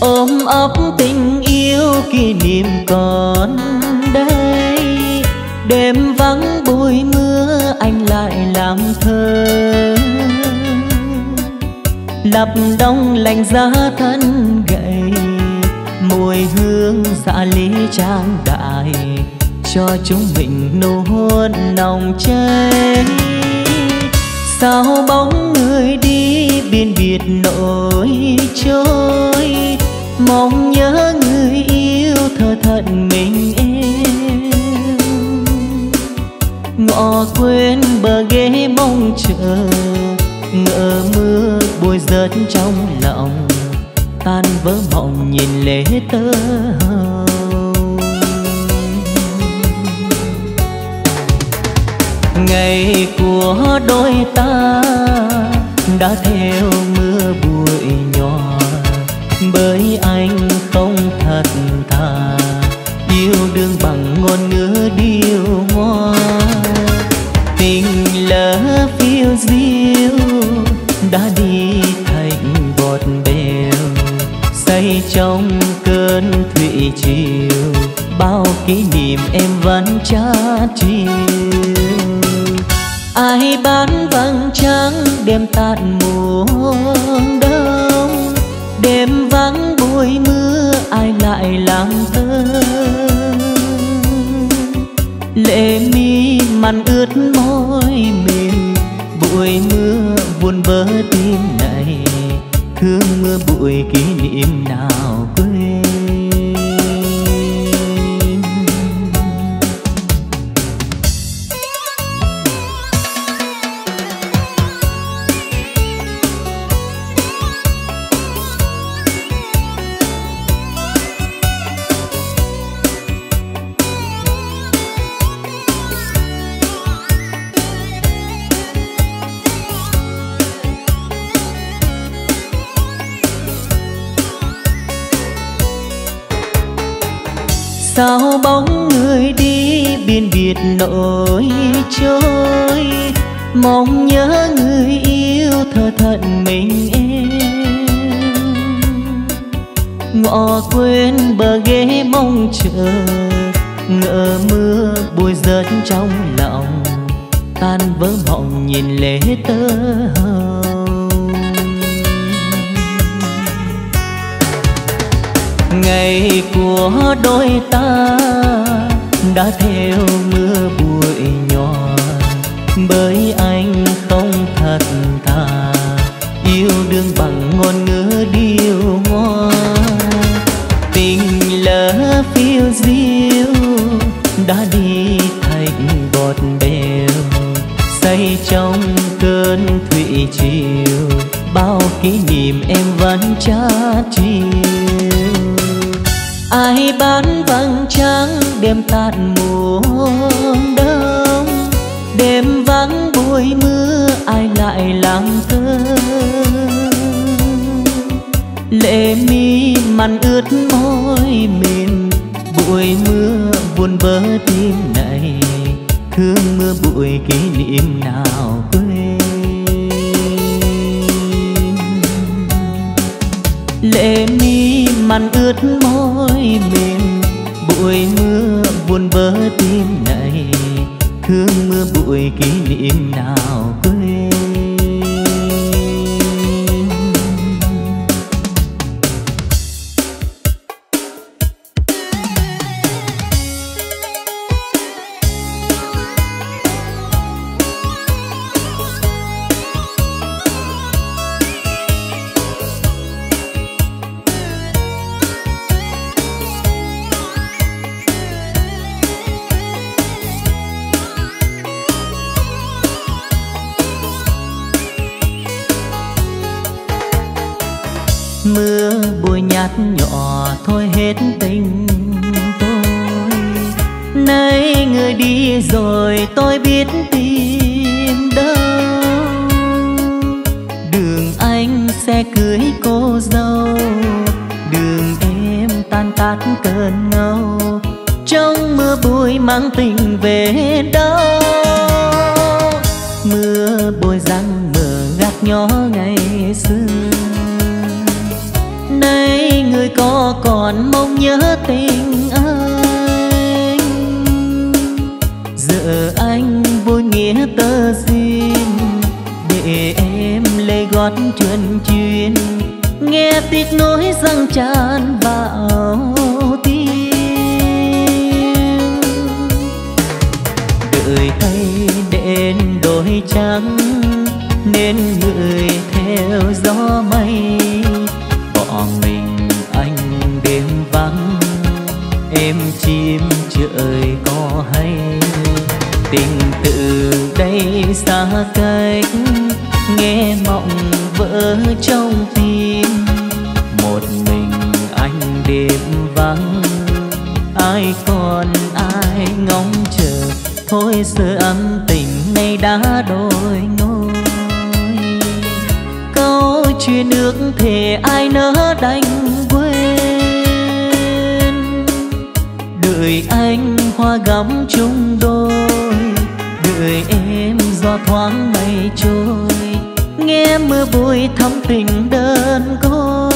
Ôm ấp tình yêu kỷ niệm còn đây. Đêm vắng bụi mưa anh lại làm thơ. Lập đông lạnh giá thân gầy, mùi hương dạ lý trang đại cho chúng mình nuốt nồng cháy. Sao bóng người đi biên biệt nỗi trôi. Mong nhớ người yêu thơ thận mình em. Ngõ quên bờ ghế mong chờ, ngỡ mưa bồi rớt trong lòng, tan vỡ mộng nhìn lệ tơ hồng. Ngày của đôi ta đã theo mưa bụi nhòa. Bởi anh không thật thà, yêu đương bằng ngôn ngữ điêu hoa. Tình lỡ phiêu diêu đã đi thành bọt bèo. Say trong cơn thủy triều, bao kỷ niệm em vẫn chát chiều. Ai bán vàng trắng đêm tàn mùa đông. Đêm vắng bụi mưa ai lại làm thơ. Lệ mi mặn ướt môi mềm, bụi mưa buồn bỡ tim này. Thương mưa bụi kỷ niệm nào quên. sao bóng người đi biên biệt nỗi trôi, mong nhớ người yêu thơ thận mình em. Ngõ quên bờ ghế mong chờ, ngỡ mưa bụi rớt trong lòng, tan vỡ mộng nhìn lệ tơ hồng. Ngày của đôi ta đã theo mưa bụi nhỏ, bởi anh không thật thà, yêu đương bằng ngôn ngữ điêu ngoa. Tình lỡ phiêu diêu đã đi thành bọt bèo, say trong cơn thủy triều, bao kỷ niệm em vẫn chả chiều. Ai bán vàng trắng đêm tàn mùa đông, đêm vắng buổi mưa ai lại làm thơ. Lệ mi mặn ướt môi mềm, bụi mưa buồn bỡ tim này, thương mưa bụi kỷ niệm nào quên. Lệ mi mặn ướt môi mềm, bụi mưa buồn bỡ tim này, thương mưa bụi kỷ niệm nào quên. Mưa bụi nhạt nhỏ thôi hết tình tôi, nay người đi rồi tôi biết tìm đâu. Đường anh sẽ cưới cô dâu, đường em tan tát cơn ngâu, trong mưa bụi mang tình về đâu. Mưa bụi răng mờ gạt nhỏ ngày xưa, nay người có còn mong nhớ tình anh. Giờ anh vui nghĩa tơ duyên, để em lê gót chuyên chuyên, nghe tiếc nối răng tràn vào tim. Đời thay đến đôi trắng, nên người theo gió mây. Mình anh đêm vắng, em chim trời có hay. Tình từ đây xa cách, nghe mộng vỡ trong tim. Một mình anh đêm vắng, ai còn ai ngóng chờ. Thôi xưa ân tình nay đã đổi ngôi, chuyện ước thề ai nỡ đành quên. Đời anh hoa gắm chung đôi, đời em gió thoáng mây trôi, nghe mưa bụi thắm tình đơn côi.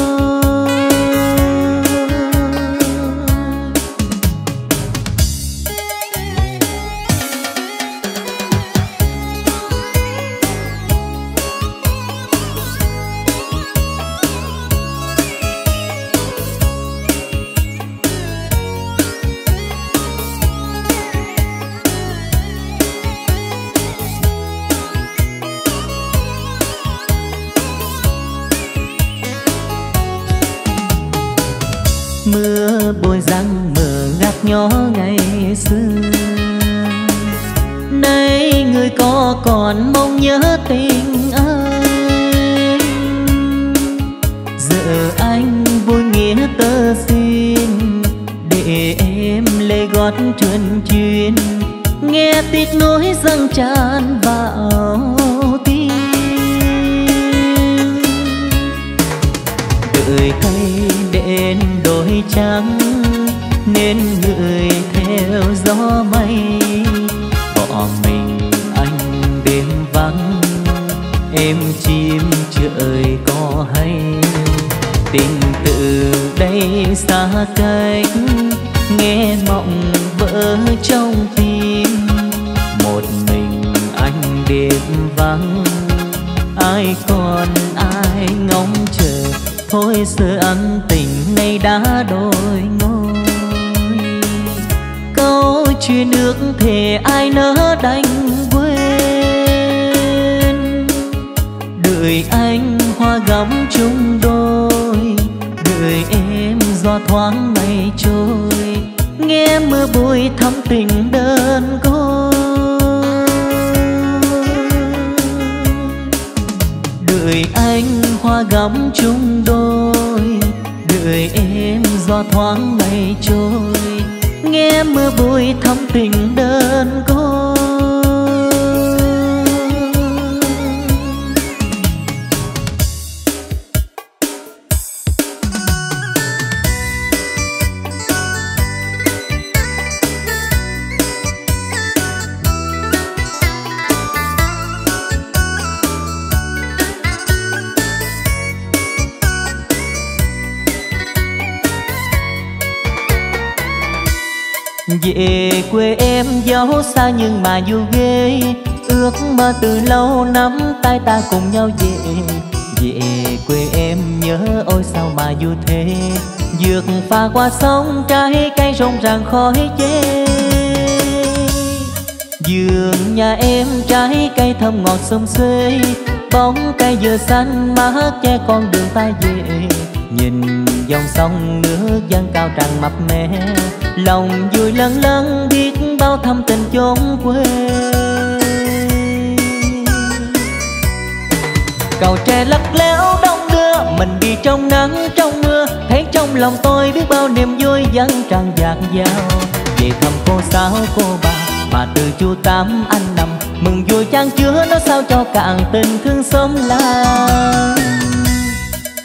Mưa bôi răng mờ gạt nhó ngày xưa, nay người có còn mong nhớ tình anh. Giờ anh vui nghĩa tơ xin, để em lê gót chuyên chuyên, nghe tiếc nối răng tràn vào tim. Đời thay đến đôi trắng, nên người theo gió mây. Bỏ mình anh đêm vắng, em chim trời có hay. Tình từ đây xa cách, nghe mộng vỡ trong tim. Một mình anh đêm vắng, ai còn ai ngóng chờ. Thôi xưa ân tình nay đã đổi ngôi, câu chuyện nước thề ai nỡ đành quên. Đời anh hoa gắm chung đôi, đời em gió thoáng ngày trôi. Nghe mưa bụi thắm tình đơn côi, đời anh hoa gắm chung đôi, đời em gió thoáng ngày trôi. Nghe mưa bụi thắm tình đơn côi. Về quê em dấu xa nhưng mà vui ghê, ước mơ từ lâu nắm tay ta cùng nhau về. Về quê em nhớ ôi sao mà vui thế, vượt pha qua sông trái cây rộn ràng khói chê. Vườn nhà em trái cây thơm ngọt xum xuê, bóng cây dừa xanh mát che con đường ta về. Nhìn dòng sông nước dâng cao tràn mập mé, lòng vui lâng lâng biết bao thâm tình chốn quê. Cầu tre lắc léo đông đưa, mình đi trong nắng trong mưa, thấy trong lòng tôi biết bao niềm vui dâng tràn dạt dào. Về thăm cô sáu cô bà, bà từ chú tám anh nằm, mừng vui chan chứa nó sao cho cạn tình thương xóm làng.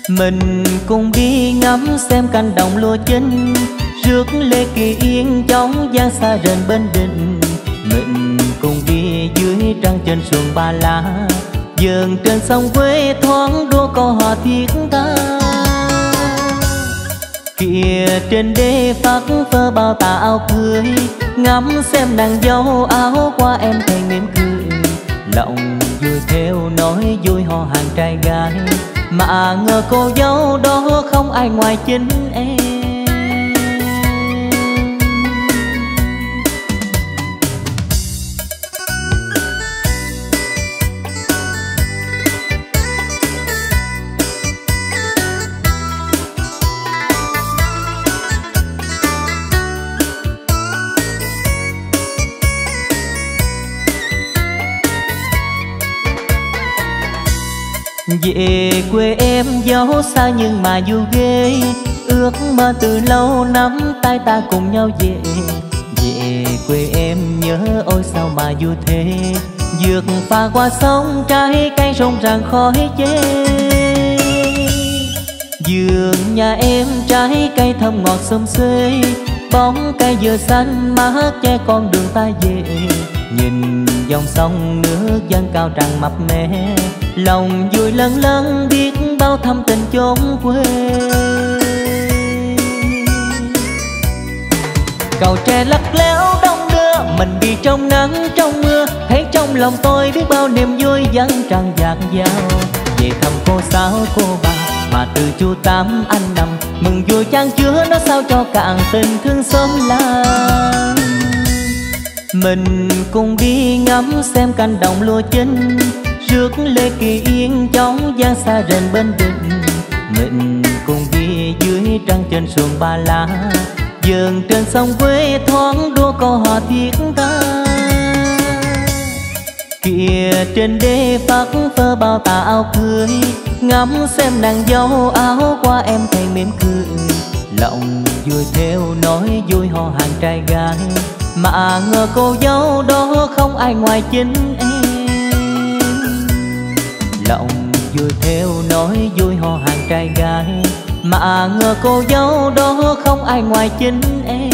Mình cùng đi ngắm xem cánh đồng lúa chín, rước lê kỳ yên chóng giang xa rền bên đình. Mình cùng đi dưới trăng trên sườn ba lá, dường trên sông quê thoáng đua câu hò thiết tha. Kìa trên đê phác phơ bao tà áo cưới, ngắm xem nàng dâu áo qua em thầy mỉm cười. Lòng vui theo nói vui hò hàng trai gái, mà ngờ cô dâu đó không ai ngoài chính em. Về quê em dấu xa nhưng mà vui ghê, ước mơ từ lâu nắm tay ta cùng nhau về. Về quê em nhớ ôi sao mà vui thế, vượt pha qua sông trái cây rộn ràng khói chê. Vườn nhà em trái cây thơm ngọt xum xuê, bóng cây dừa xanh mát che con đường ta về. Nhìn dòng sông nước dâng cao tràn mập mé, lòng vui lâng lâng biết bao thâm tình chốn quê. Cầu tre lắc léo đông đưa, mình đi trong nắng trong mưa, thấy trong lòng tôi biết bao niềm vui dâng tràn dạt dào. Về thăm cô sáu cô bà, mà từ chú tám anh nằm, mừng vui chan chứa nó sao cho cạn tình thương xóm làng. Mình cùng đi ngắm xem cánh đồng lúa chín, rước lê kỳ yên chóng giang xa rền bên đình. Mình cùng đi dưới trăng trên sườn ba lá, dường trên sông quê thoáng đua câu hò thiết tha. Kìa trên đê phác phơ bao tà áo cưới, ngắm xem nàng dâu áo qua em thầy mỉm cười. Lòng vui theo nói vui hò hàng trai gái, mà ngờ cô dâu đó không ai ngoài chính em. Lòng vui theo nói vui hò hàng trai gái, mà ngờ cô dâu đó không ai ngoài chính em.